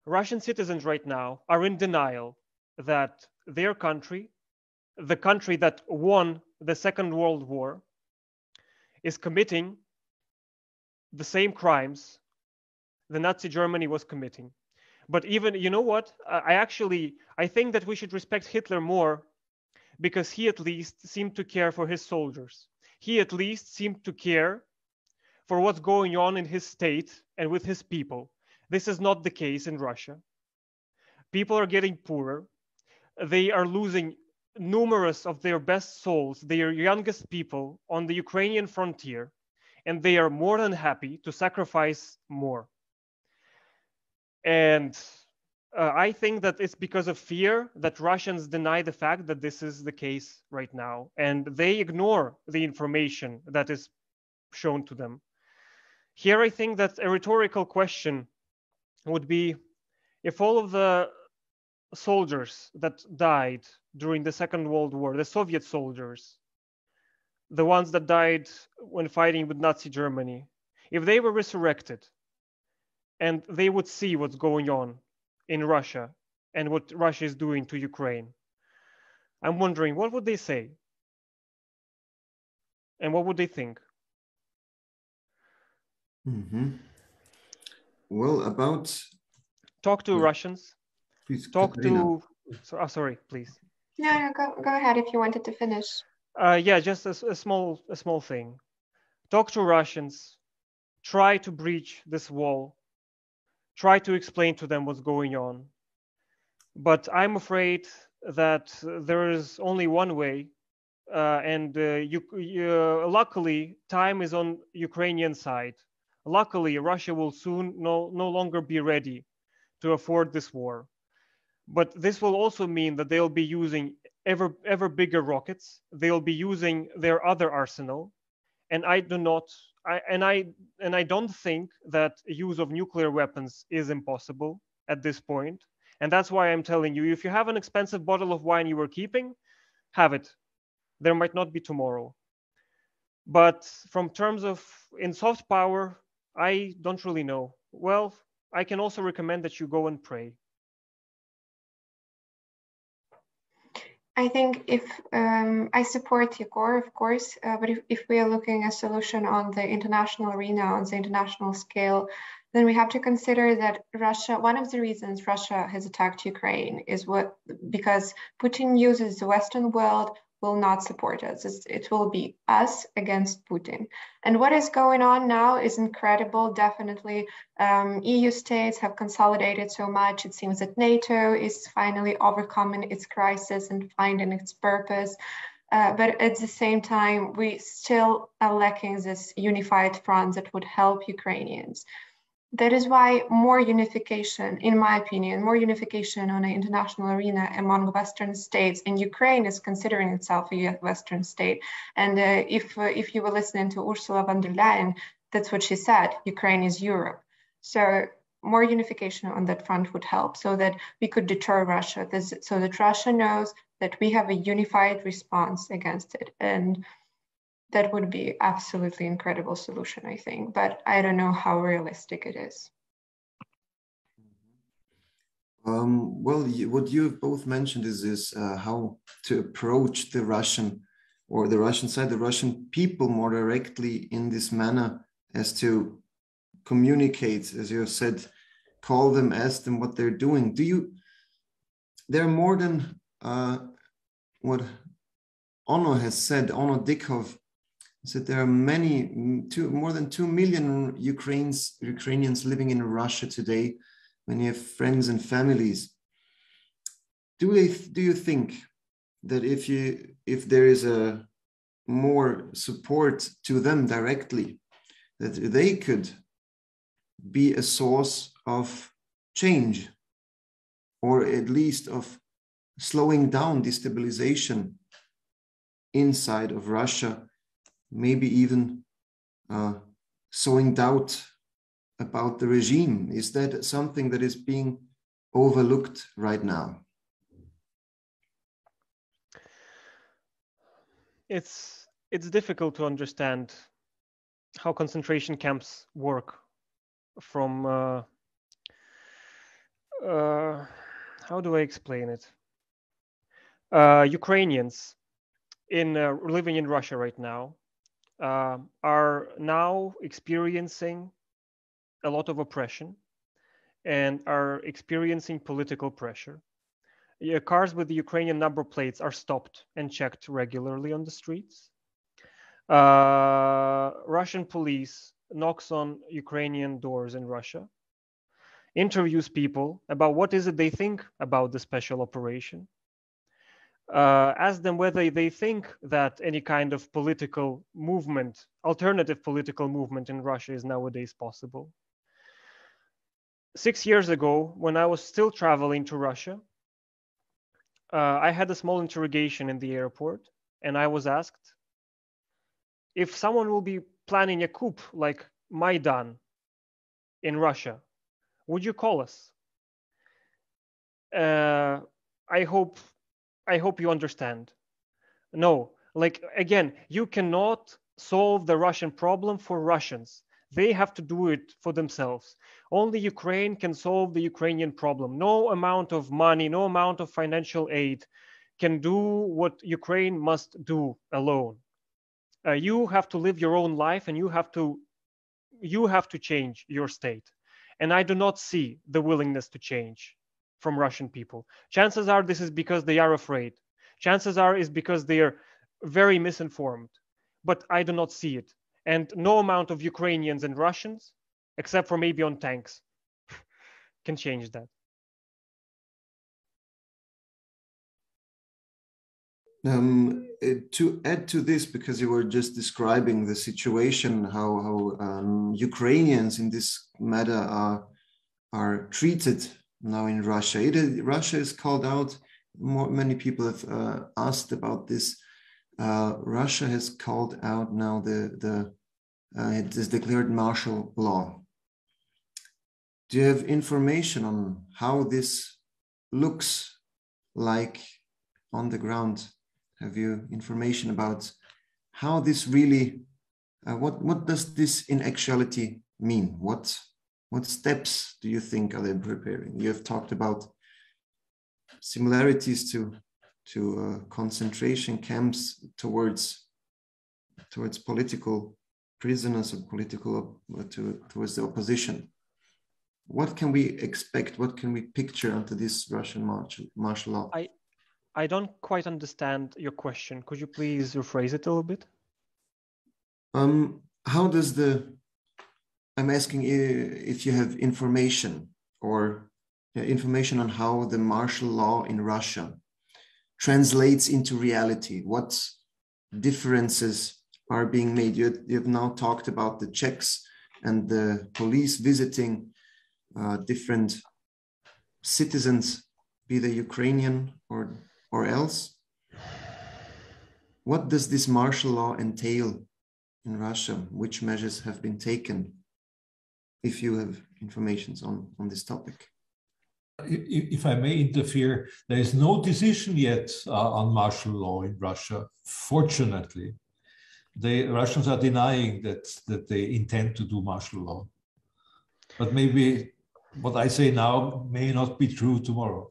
Russian citizens right now are in denial that their country, the country that won the Second World War, is committing the same crimes the Nazi Germany was committing. But even, you know what? I actually, I think that we should respect Hitler more, because he at least seemed to care for his soldiers. He at least seemed to care for what's going on in his state and with his people. This is not the case in Russia. People are getting poorer. They are losing numerous of their best souls, their youngest people on the Ukrainian frontier, and they are more than happy to sacrifice more. And uh, I think that it's because of fear that Russians deny the fact that this is the case right now, and they ignore the information that is shown to them. Here, I think that a rhetorical question would be, if all of the soldiers that died during the Second World War, the Soviet soldiers, the ones that died when fighting with Nazi Germany, if they were resurrected and they would see what's going on in Russia and what Russia is doing to Ukraine, I'm wondering, what would they say? And what would they think? Mm-hmm. Well, about... Talk to yeah. Russians. Please, Talk Kateryna. to... So, oh, sorry, please. No, no, go, go ahead if you wanted to finish. Uh, yeah, just a, a small, a small thing. Talk to Russians, try to breach this wall, try to explain to them what's going on. But I'm afraid that there is only one way, uh, and uh, you, you, luckily time is on Ukrainian side. Luckily, Russia will soon no, no longer be ready to afford this war. But this will also mean that they'll be using ever ever bigger rockets. They'll be using their other arsenal, and I do not, I, and I and I don't think that use of nuclear weapons is impossible at this point. And that's why I'm telling you, if you have an expensive bottle of wine you were keeping, have it. There might not be tomorrow. But from terms of in soft power, I don't really know. Well, I can also recommend that you go and pray. I think if um, I support Yegor, of course, uh, but if, if we are looking at a solution on the international arena, on the international scale, then we have to consider that Russia, one of the reasons Russia has attacked Ukraine is what because Putin uses the Western world will not support us. It's, it will be us against Putin. And what is going on now is incredible. Definitely, um, E U states have consolidated so much. It seems that NATO is finally overcoming its crisis and finding its purpose. Uh, but at the same time, we still are lacking this unified front that would help Ukrainians. That is why more unification, in my opinion, more unification on an international arena among Western states, and Ukraine is considering itself a Western state. And uh, if, uh, if you were listening to Ursula von der Leyen, that's what she said, Ukraine is Europe. So more unification on that front would help so that we could deter Russia, this, so that Russia knows that we have a unified response against it. And that would be absolutely incredible solution, I think, but I don't know how realistic it is. Um, well, you, what you've both mentioned is this, uh, how to approach the Russian or the Russian side, the Russian people more directly in this manner as to communicate, as you have said, call them, ask them what they're doing. Do you, they're more than uh, what Ono has said, Ono Dikhov, that there are many, two, more than two million Ukrainians, Ukrainians living in Russia today. When you have friends and families, do they? Do you think that if you, if there is a more support to them directly, that they could be a source of change, or at least of slowing down destabilization inside of Russia? Maybe even uh, sowing doubt about the regime. Is that something that is being overlooked right now? It's, it's difficult to understand how concentration camps work from, uh, uh, how do I explain it? Uh, Ukrainians in uh, living in Russia right now, Uh, are now experiencing a lot of oppression and are experiencing political pressure. Yeah, cars with the Ukrainian number plates are stopped and checked regularly on the streets. Uh, Russian police knocks on Ukrainian doors in Russia, interviews people about what is it they think about the special operation. Uh, ask them whether they think that any kind of political movement, alternative political movement in Russia is nowadays possible. Six years ago, when I was still traveling to Russia, uh, I had a small interrogation in the airport, and I was asked if someone will be planning a coup like Maidan in Russia, would you call us? Uh, I hope I hope you understand. No, like, again, you cannot solve the Russian problem for Russians. They have to do it for themselves. Only Ukraine can solve the Ukrainian problem. No amount of money, no amount of financial aid can do what Ukraine must do alone. Uh, you have to live your own life, and you have to, you have to change your state. And I do not see the willingness to change from Russian people. Chances are this is because they are afraid. Chances are is because they are very misinformed, but I do not see it. And no amount of Ukrainians and Russians, except for maybe on tanks, can change that. Um, to add to this, because you were just describing the situation, how, how um, Ukrainians in this matter are, are treated now in Russia. It is, Russia is called out, more, many people have uh, asked about this. Uh, Russia has called out now the, the uh, it has declared martial law. Do you have information on how this looks like on the ground? Have you information about how this really, uh, what, what does this in actuality mean? What What steps do you think are they preparing? You have talked about similarities to to uh, concentration camps towards towards political prisoners or political uh, to, towards the opposition. What can we expect? What can we picture under this Russian martial martial law? I I don't quite understand your question. Could you please rephrase it a little bit? Um, how does the, I'm asking if you have information or information on how the martial law in Russia translates into reality. What differences are being made? You, you've now talked about the checks and the police visiting uh, different citizens, be they Ukrainian or, or else. What does this martial law entail in Russia? Which measures have been taken? If you have information on, on this topic. If I may interfere, there is no decision yet uh, on martial law in Russia, fortunately. The Russians are denying that, that they intend to do martial law. But maybe what I say now may not be true tomorrow.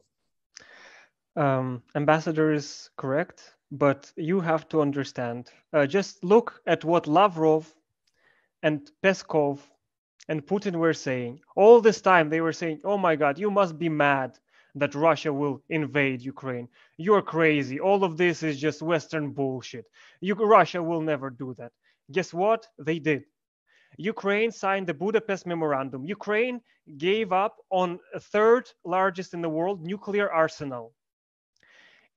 Um, Ambassador is correct, but you have to understand. Uh, just look at what Lavrov and Peskov and Putin were saying. All this time they were saying, oh my God, you must be mad that Russia will invade Ukraine. You're crazy. All of this is just Western bullshit. You, Russia will never do that. Guess what? They did. Ukraine signed the Budapest Memorandum. Ukraine gave up on a third largest in the world nuclear arsenal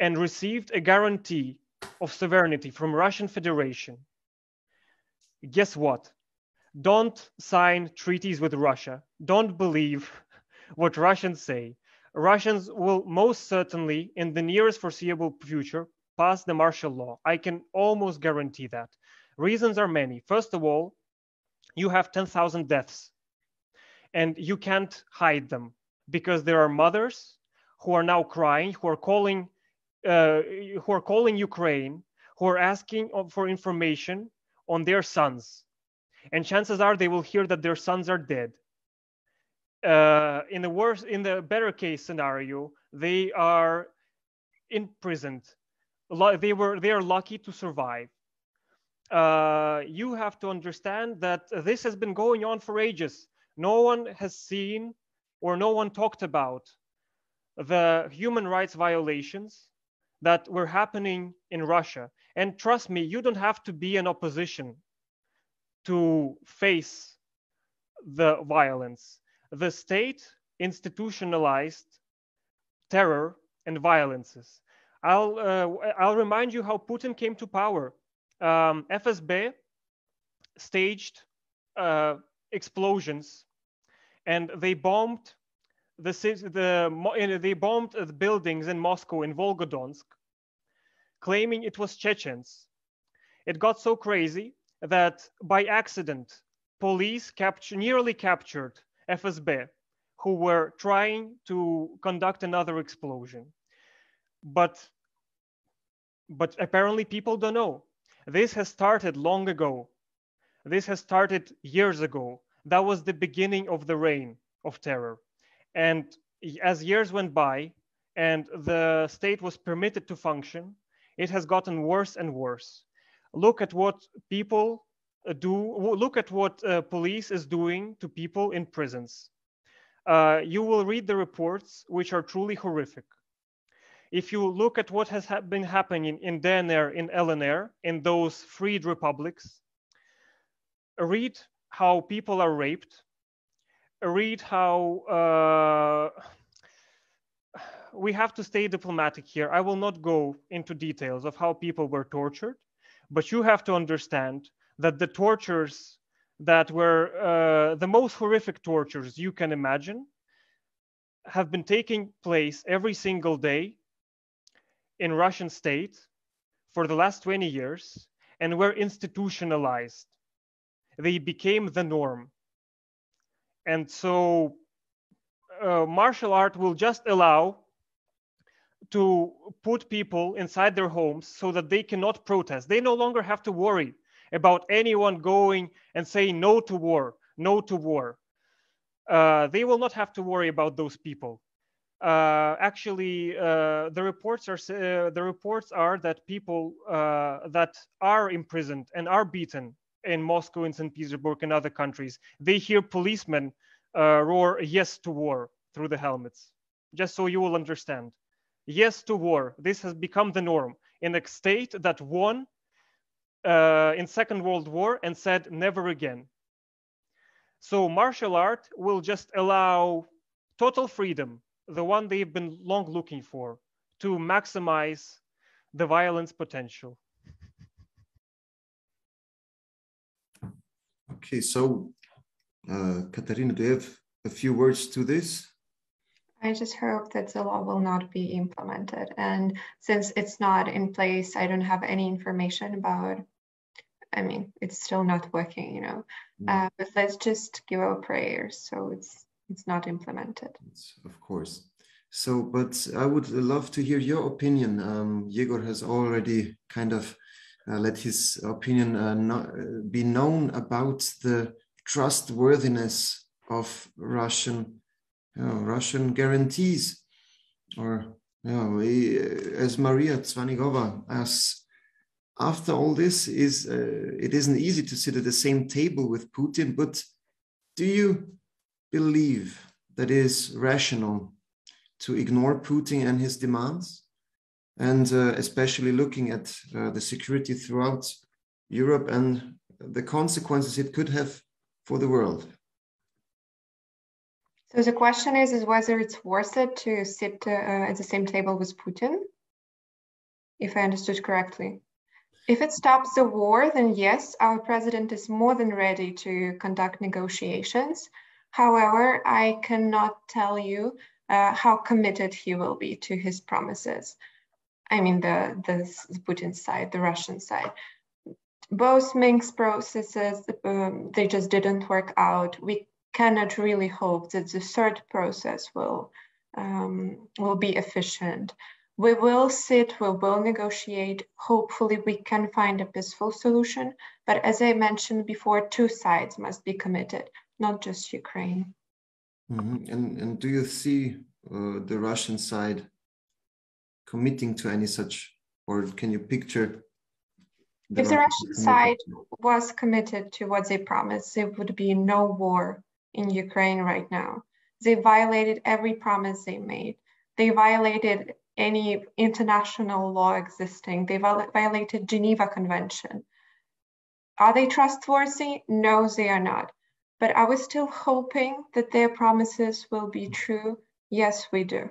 and received a guarantee of sovereignty from Russian Federation. Guess what? Don't sign treaties with Russia. Don't believe what Russians say. Russians will most certainly, in the nearest foreseeable future, pass the martial law. I can almost guarantee that. Reasons are many. First of all, you have ten thousand deaths and you can't hide them because there are mothers who are now crying, who are calling, uh, who are calling Ukraine, who are asking for information on their sons. And chances are they will hear that their sons are dead. Uh, in the worst, in the better case scenario, they are imprisoned. They were, they are lucky to survive. Uh, you have to understand that this has been going on for ages. No one has seen or no one talked about the human rights violations that were happening in Russia. And trust me, you don't have to be an opposition to face the violence. The state institutionalized terror and violences. I'll, uh, I'll remind you how Putin came to power. Um, F S B staged uh, explosions and they bombed the, the, they bombed the buildings in Moscow, in Volgodonsk, claiming it was Chechens. It got so crazy that by accident, police capture, nearly captured F S B, who were trying to conduct another explosion. But, but apparently people don't know. This has started long ago. This has started years ago. That was the beginning of the reign of terror. And as years went by and the state was permitted to function, it has gotten worse and worse. Look at what people do, look at what uh, police is doing to people in prisons. Uh, you will read the reports, which are truly horrific. If you look at what has ha been happening in D N R, in L N R, in those freed republics, read how people are raped, read how... Uh, we have to stay diplomatic here. I will not go into details of how people were tortured. But you have to understand that the tortures that were uh, the most horrific tortures you can imagine have been taking place every single day in Russian state for the last twenty years and were institutionalized. They became the norm. And so uh, martial art will just allow to put people inside their homes so that they cannot protest. They no longer have to worry about anyone going and saying no to war, no to war. Uh, they will not have to worry about those people. Uh, actually, uh, the reports are uh, the reports are that people uh, that are imprisoned and are beaten in Moscow, in Saint Petersburg, and other countries, they hear policemen uh, roar yes to war through the helmets. Just so you will understand. yes to war. This has become the norm in a state that won uh, in Second World War and said never again. So martial art will just allow total freedom, the one they've been long looking for, to maximize the violence potential. Okay, so uh, Kateryna, do you have a few words to this? I just hope that the law will not be implemented. And since it's not in place, I don't have any information about, I mean, it's still not working, you know, mm. uh, but let's just give our prayers. So it's, it's not implemented. It's, of course. So, but I would love to hear your opinion. Um, Yegor has already kind of uh, let his opinion uh, no, uh, be known about the trustworthiness of Russian you know, Russian guarantees, or you know, as Maria Tsvanigova asks, after all this, is uh, it isn't easy to sit at the same table with Putin, but do you believe that it is rational to ignore Putin and his demands, and uh, especially looking at uh, the security throughout Europe and the consequences it could have for the world? So the question is, is whether it's worth it to sit uh, at the same table with Putin, if I understood correctly. If it stops the war, then yes, our president is more than ready to conduct negotiations. However, I cannot tell you Uh, how committed he will be to his promises. I mean, the, the, the Putin side, the Russian side. Both Minsk processes, um, they just didn't work out. We cannot really hope that the third process will, um, will be efficient. We will sit, we will negotiate. Hopefully we can find a peaceful solution. But as I mentioned before, two sides must be committed, not just Ukraine. Mm-hmm. And, and do you see uh, the Russian side committing to any such, or can you picture? The if the Russian side was committed to what they promised, there would be no war in Ukraine right now. They violated every promise they made. They violated any international law existing. They violated Geneva Convention. Are they trustworthy? No, they are not. But are we still hoping that their promises will be true? Yes, we do.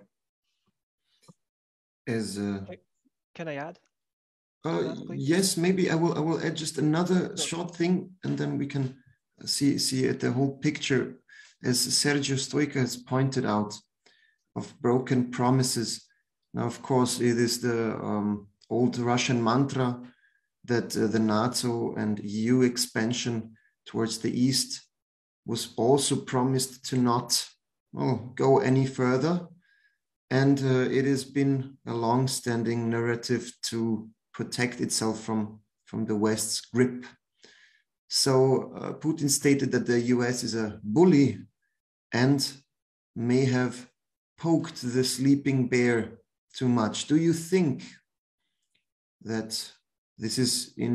As uh, can I add? Uh, that, yes, maybe I will. I will add just another okay. short thing, and then we can see see at the whole picture. As Sergio Stoica has pointed out, of broken promises. Now, of course, it is the um, old Russian mantra that uh, the NATO and E U expansion towards the east was also promised to not well, go any further. And uh, it has been a long-standing narrative to protect itself from, from the West's grip. So uh, Putin stated that the U S is a bully and may have poked the sleeping bear too much. Do you think that this is in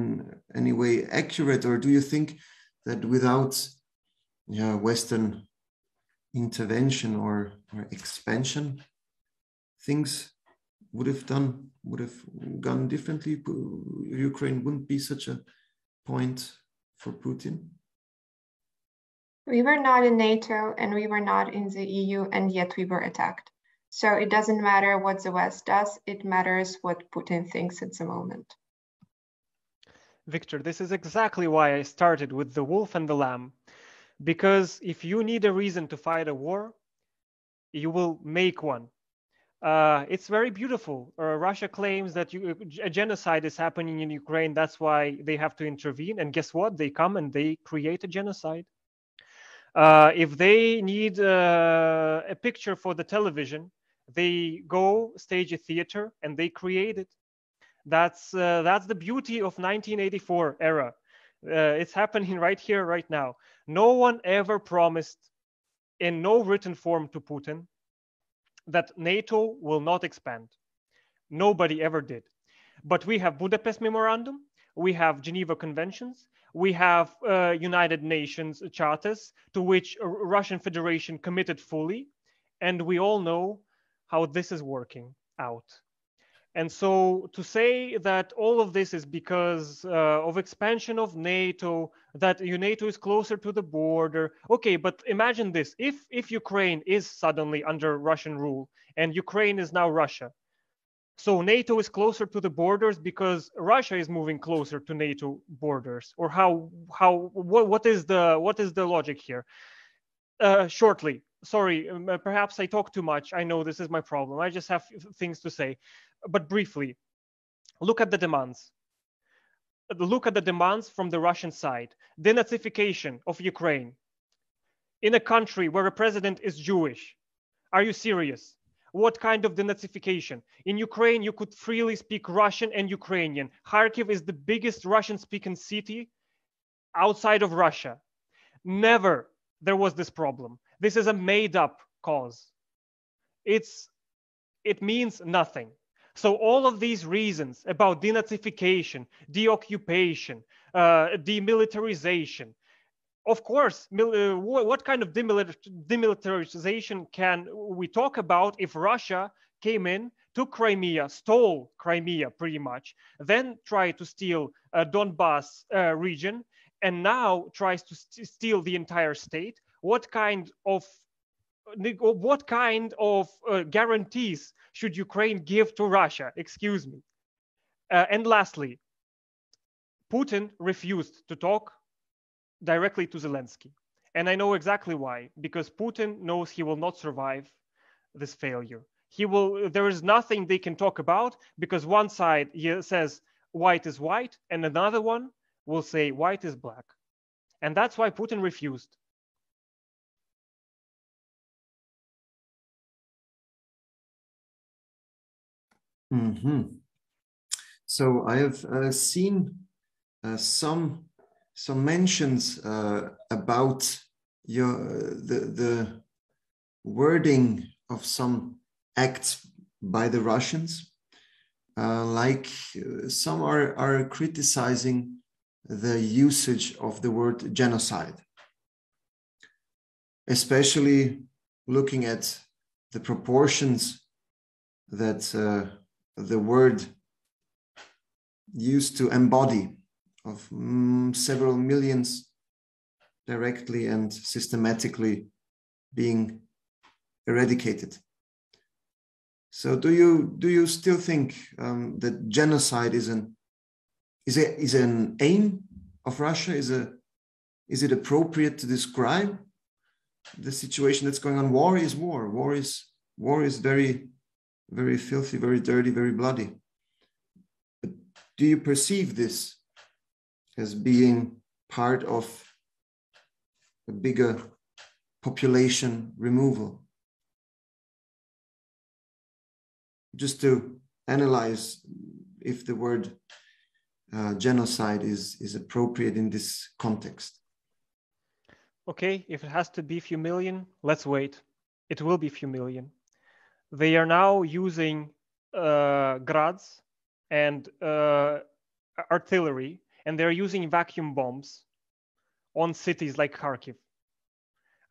any way accurate, or do you think that without Yeah, Western intervention or, or expansion, things would have done would have gone differently? Ukraine wouldn't be such a point for Putin. We were not in NATO and we were not in the E U, and yet we were attacked. So it doesn't matter what the West does, it matters what Putin thinks at the moment. Victor, this is exactly why I started with the wolf and the lamb. Because if you need a reason to fight a war, you will make one. Uh, it's very beautiful. Uh, Russia claims that you, a genocide is happening in Ukraine. That's why they have to intervene. And guess what? They come and they create a genocide. Uh, if they need uh, a picture for the television, they go stage a theater and they create it. That's, uh, that's the beauty of nineteen eighty-four era. Uh, it's happening right here, right now. No one ever promised in no written form to Putin that NATO will not expand. Nobody ever did. But we have Budapest Memorandum. We have Geneva Conventions. We have uh, United Nations charters to which the Russian Federation committed fully. And we all know how this is working. out. And so to say that all of this is because uh, of expansion of NATO, that NATO is closer to the border. Okay, but imagine this, if, if Ukraine is suddenly under Russian rule and Ukraine is now Russia, so NATO is closer to the borders because Russia is moving closer to NATO borders, or how, how what, what, is the, what is the logic here? Uh, shortly, sorry, perhaps I talk too much. I know this is my problem. I just have things to say. But briefly, look at the demands. Look at the demands from the Russian side. Denazification of Ukraine. In a country where a president is Jewish, are you serious? What kind of denazification? In Ukraine, you could freely speak Russian and Ukrainian. Kharkiv is the biggest Russian-speaking city outside of Russia. Never there was this problem. This is a made-up cause. It's, it means nothing. So all of these reasons about denazification, deoccupation, uh, demilitarization, of course, mil- uh, what kind of demilitar- demilitarization can we talk about if Russia came in, took Crimea, stole Crimea pretty much, then tried to steal uh, Donbas uh, region, and now tries to st- steal the entire state? What kind of What kind of uh, guarantees should Ukraine give to Russia? Excuse me. Uh, and lastly, Putin refused to talk directly to Zelensky. And I know exactly why, because Putin knows he will not survive this failure. He will. There is nothing they can talk about, because one side says white is white, and another one will say white is black. And that's why Putin refused. Mm-hmm. So I have uh, seen uh, some some mentions uh, about your the the wording of some acts by the Russians, uh, like uh, some are are criticizing the usage of the word genocide, especially looking at the proportions that. Uh, the word used to embody of mm, several millions directly and systematically being eradicated. So do you do you still think um, that genocide is an is a, is an aim of Russia? Is a is it appropriate to describe the situation that's going on? War is war. War is war is very very filthy, very dirty, very bloody. But do you perceive this as being part of a bigger population removal? Just to analyze if the word uh, genocide is, is appropriate in this context. Okay, if it has to be a few million, let's wait. It will be a few million. They are now using uh, Grads and uh, artillery, and they're using vacuum bombs on cities like Kharkiv,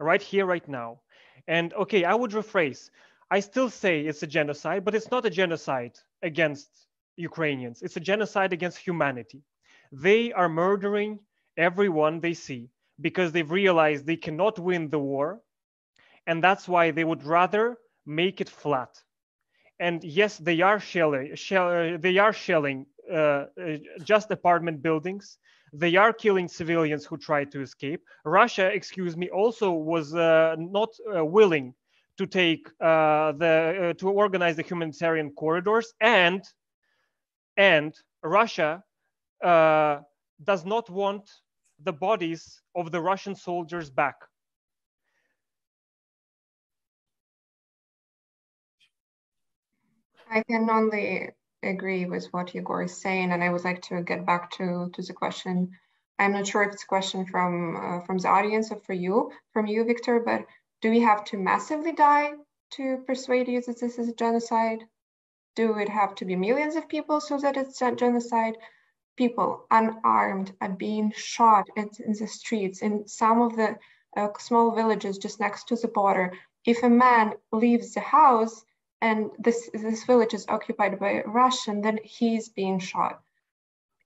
right here, right now. And okay, I would rephrase. I still say it's a genocide, but it's not a genocide against Ukrainians. It's a genocide against humanity. They are murdering everyone they see because they've realized they cannot win the war, and that's why they would rather make it flat. And yes, they are shelling, shell, they are shelling uh, uh, just apartment buildings. They are killing civilians who try to escape. Russia, excuse me, also was uh, not uh, willing to take uh, the uh, to organize the humanitarian corridors, and and Russia uh, does not want the bodies of the Russian soldiers back. I can only agree with what Yegor is saying, and I would like to get back to, to the question. I'm not sure if it's a question from uh, from the audience or for you, from you, Victor, but do we have to massively die to persuade you that this is a genocide? Do it have to be millions of people so that it's a genocide? People unarmed are being shot in, in the streets, in some of the uh, small villages just next to the border. If a man leaves the house, and this, this village is occupied by Russian, then he's being shot.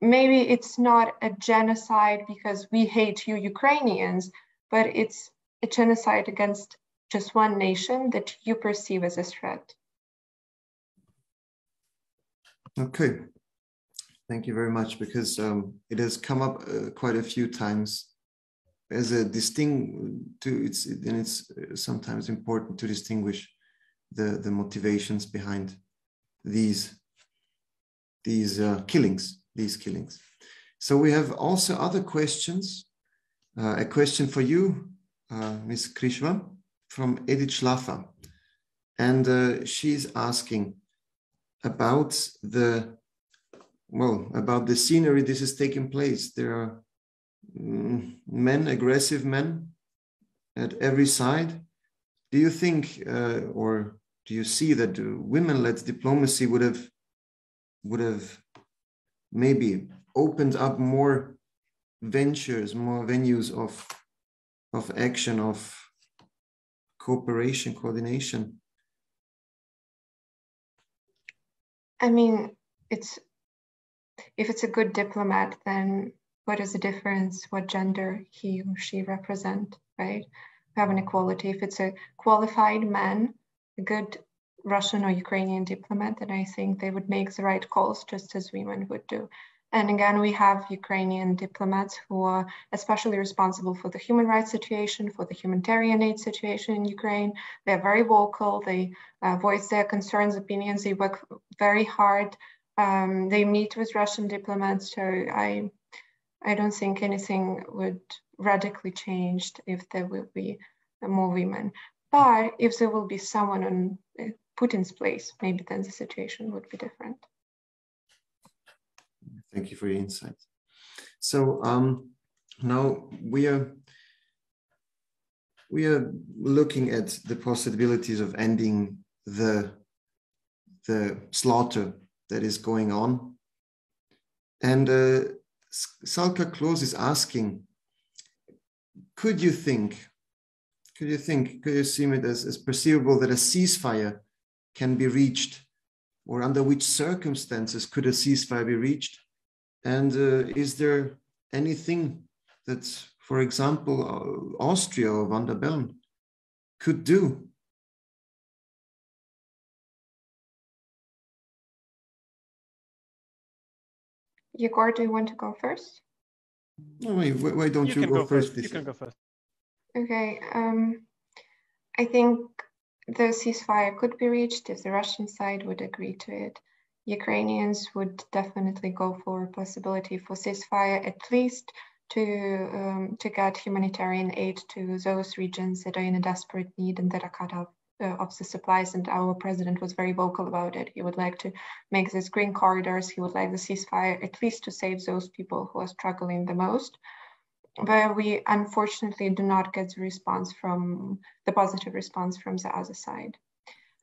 Maybe it's not a genocide because we hate you Ukrainians, but it's a genocide against just one nation that you perceive as a threat. Okay, thank you very much, because um, it has come up uh, quite a few times as a distinct, to, it's, and it's sometimes important to distinguish the, the motivations behind these, these uh, killings, these killings. So we have also other questions. Uh, a question for you, uh, Miz Kryvsha, from Edith Schlaffer. And uh, she's asking about the, well, about the scenery this is taking place. There are men, aggressive men at every side. Do you think, uh, or do you see that women-led diplomacy would have, would have maybe opened up more ventures, more venues of, of action, of cooperation, coordination? I mean, it's, if it's a good diplomat, then what is the difference what gender he or she represent, right? We have an equality. If it's a qualified man, a good Russian or Ukrainian diplomat, then I think they would make the right calls just as women would do. And again, we have Ukrainian diplomats who are especially responsible for the human rights situation, for the humanitarian aid situation in Ukraine. They're very vocal. They uh, voice their concerns, opinions. They work very hard. Um, they meet with Russian diplomats. So I I don't think anything would radically change if there will be more women. But if there will be someone on Putin's place, maybe then the situation would be different. Thank you for your insight. So um, now we are we are looking at the possibilities of ending the the slaughter that is going on, and. Uh, Salka Klose is asking, could you think, could you think, could you assume it as, as perceivable that a ceasefire can be reached, or under which circumstances could a ceasefire be reached? And uh, is there anything that, for example, Austria or Van der Bellen could do? Yegor, do you want to go first? No, wait, why don't you, you go, go first? first. You can go first. Okay. Um, I think the ceasefire could be reached if the Russian side would agree to it. Ukrainians would definitely go for a possibility for ceasefire, at least to, um, to get humanitarian aid to those regions that are in a desperate need and that are cut off Uh, of the supplies, and our president was very vocal about it. He would like to make these green corridors, he would like the ceasefire at least to save those people who are struggling the most. But we unfortunately do not get the response from, the positive response from the other side.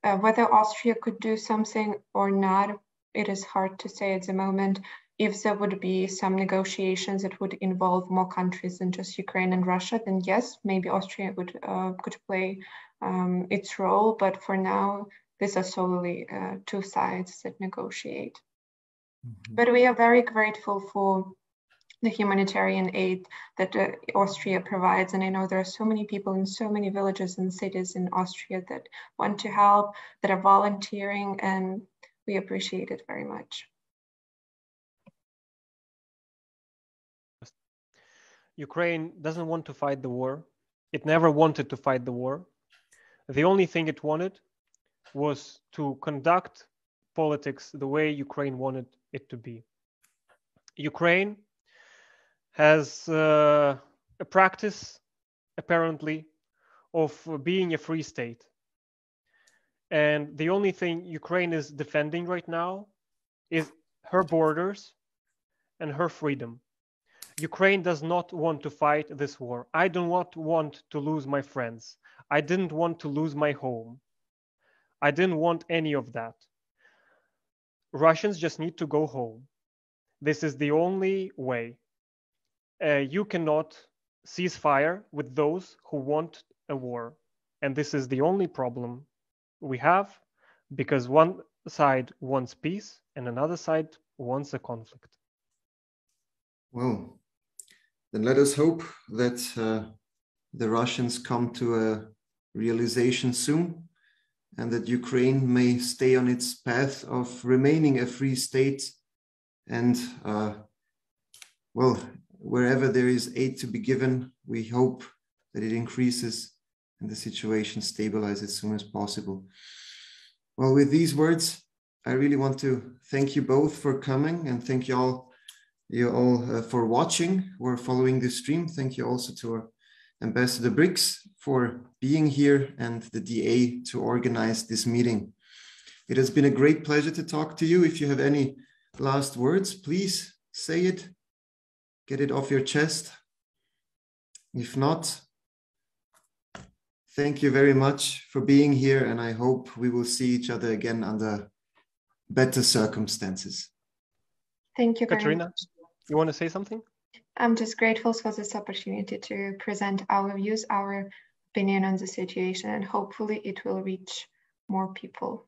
Uh, whether Austria could do something or not, it is hard to say at the moment. If there would be some negotiations that would involve more countries than just Ukraine and Russia, then yes, maybe Austria would uh, could play um, its role. But for now, these are solely uh, two sides that negotiate. Mm-hmm. But we are very grateful for the humanitarian aid that uh, Austria provides. And I know there are so many people in so many villages and cities in Austria that want to help, that are volunteering, and we appreciate it very much. Ukraine doesn't want to fight the war. It never wanted to fight the war. The only thing it wanted was to conduct politics the way Ukraine wanted it to be. Ukraine has uh, a practice, apparently, of being a free state. And the only thing Ukraine is defending right now is her borders and her freedom. Ukraine does not want to fight this war. I do not want to lose my friends. I didn't want to lose my home. I didn't want any of that. Russians just need to go home. This is the only way. Uh, you cannot cease fire with those who want a war. And this is the only problem we have. because one side wants peace and another side wants a conflict. Well, then let us hope that uh, the Russians come to a realization soon, and that Ukraine may stay on its path of remaining a free state. And uh, well, wherever there is aid to be given, we hope that it increases and the situation stabilizes as soon as possible. Well, with these words, I really want to thank you both for coming, and thank you all, you all uh, for watching or following this stream. Thank you also to our Ambassador Briggs for being here, and the D A to organize this meeting. It has been a great pleasure to talk to you. If you have any last words, please say it, get it off your chest. If not, thank you very much for being here, and I hope we will see each other again under better circumstances. Thank you, Kateryna. You want to say something? I'm just grateful for this opportunity to present our views, our opinion on the situation, and hopefully it will reach more people.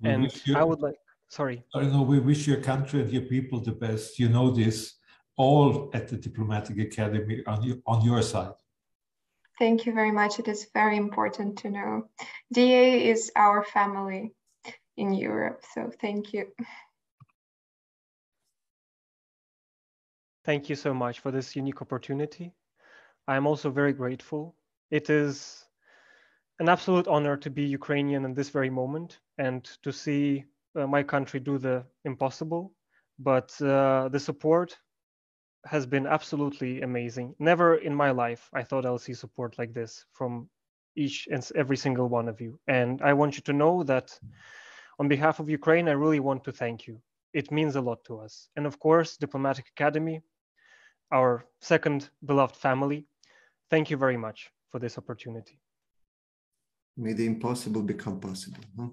We and you, I would like, sorry. I don't know, we wish your country and your people the best. You know this, all at the Diplomatic Academy on your, on your side. Thank you very much. It is very important to know. D A is our family in Europe, so thank you. Thank you so much for this unique opportunity. I'm also very grateful. It is an absolute honor to be Ukrainian in this very moment and to see uh, my country do the impossible. But uh, the support has been absolutely amazing. Never in my life I thought I'll see support like this from each and every single one of you. And I want you to know that on behalf of Ukraine, I really want to thank you. It means a lot to us. And of course, Diplomatic Academy, our second beloved family, thank you very much for this opportunity. May the impossible become possible. Huh?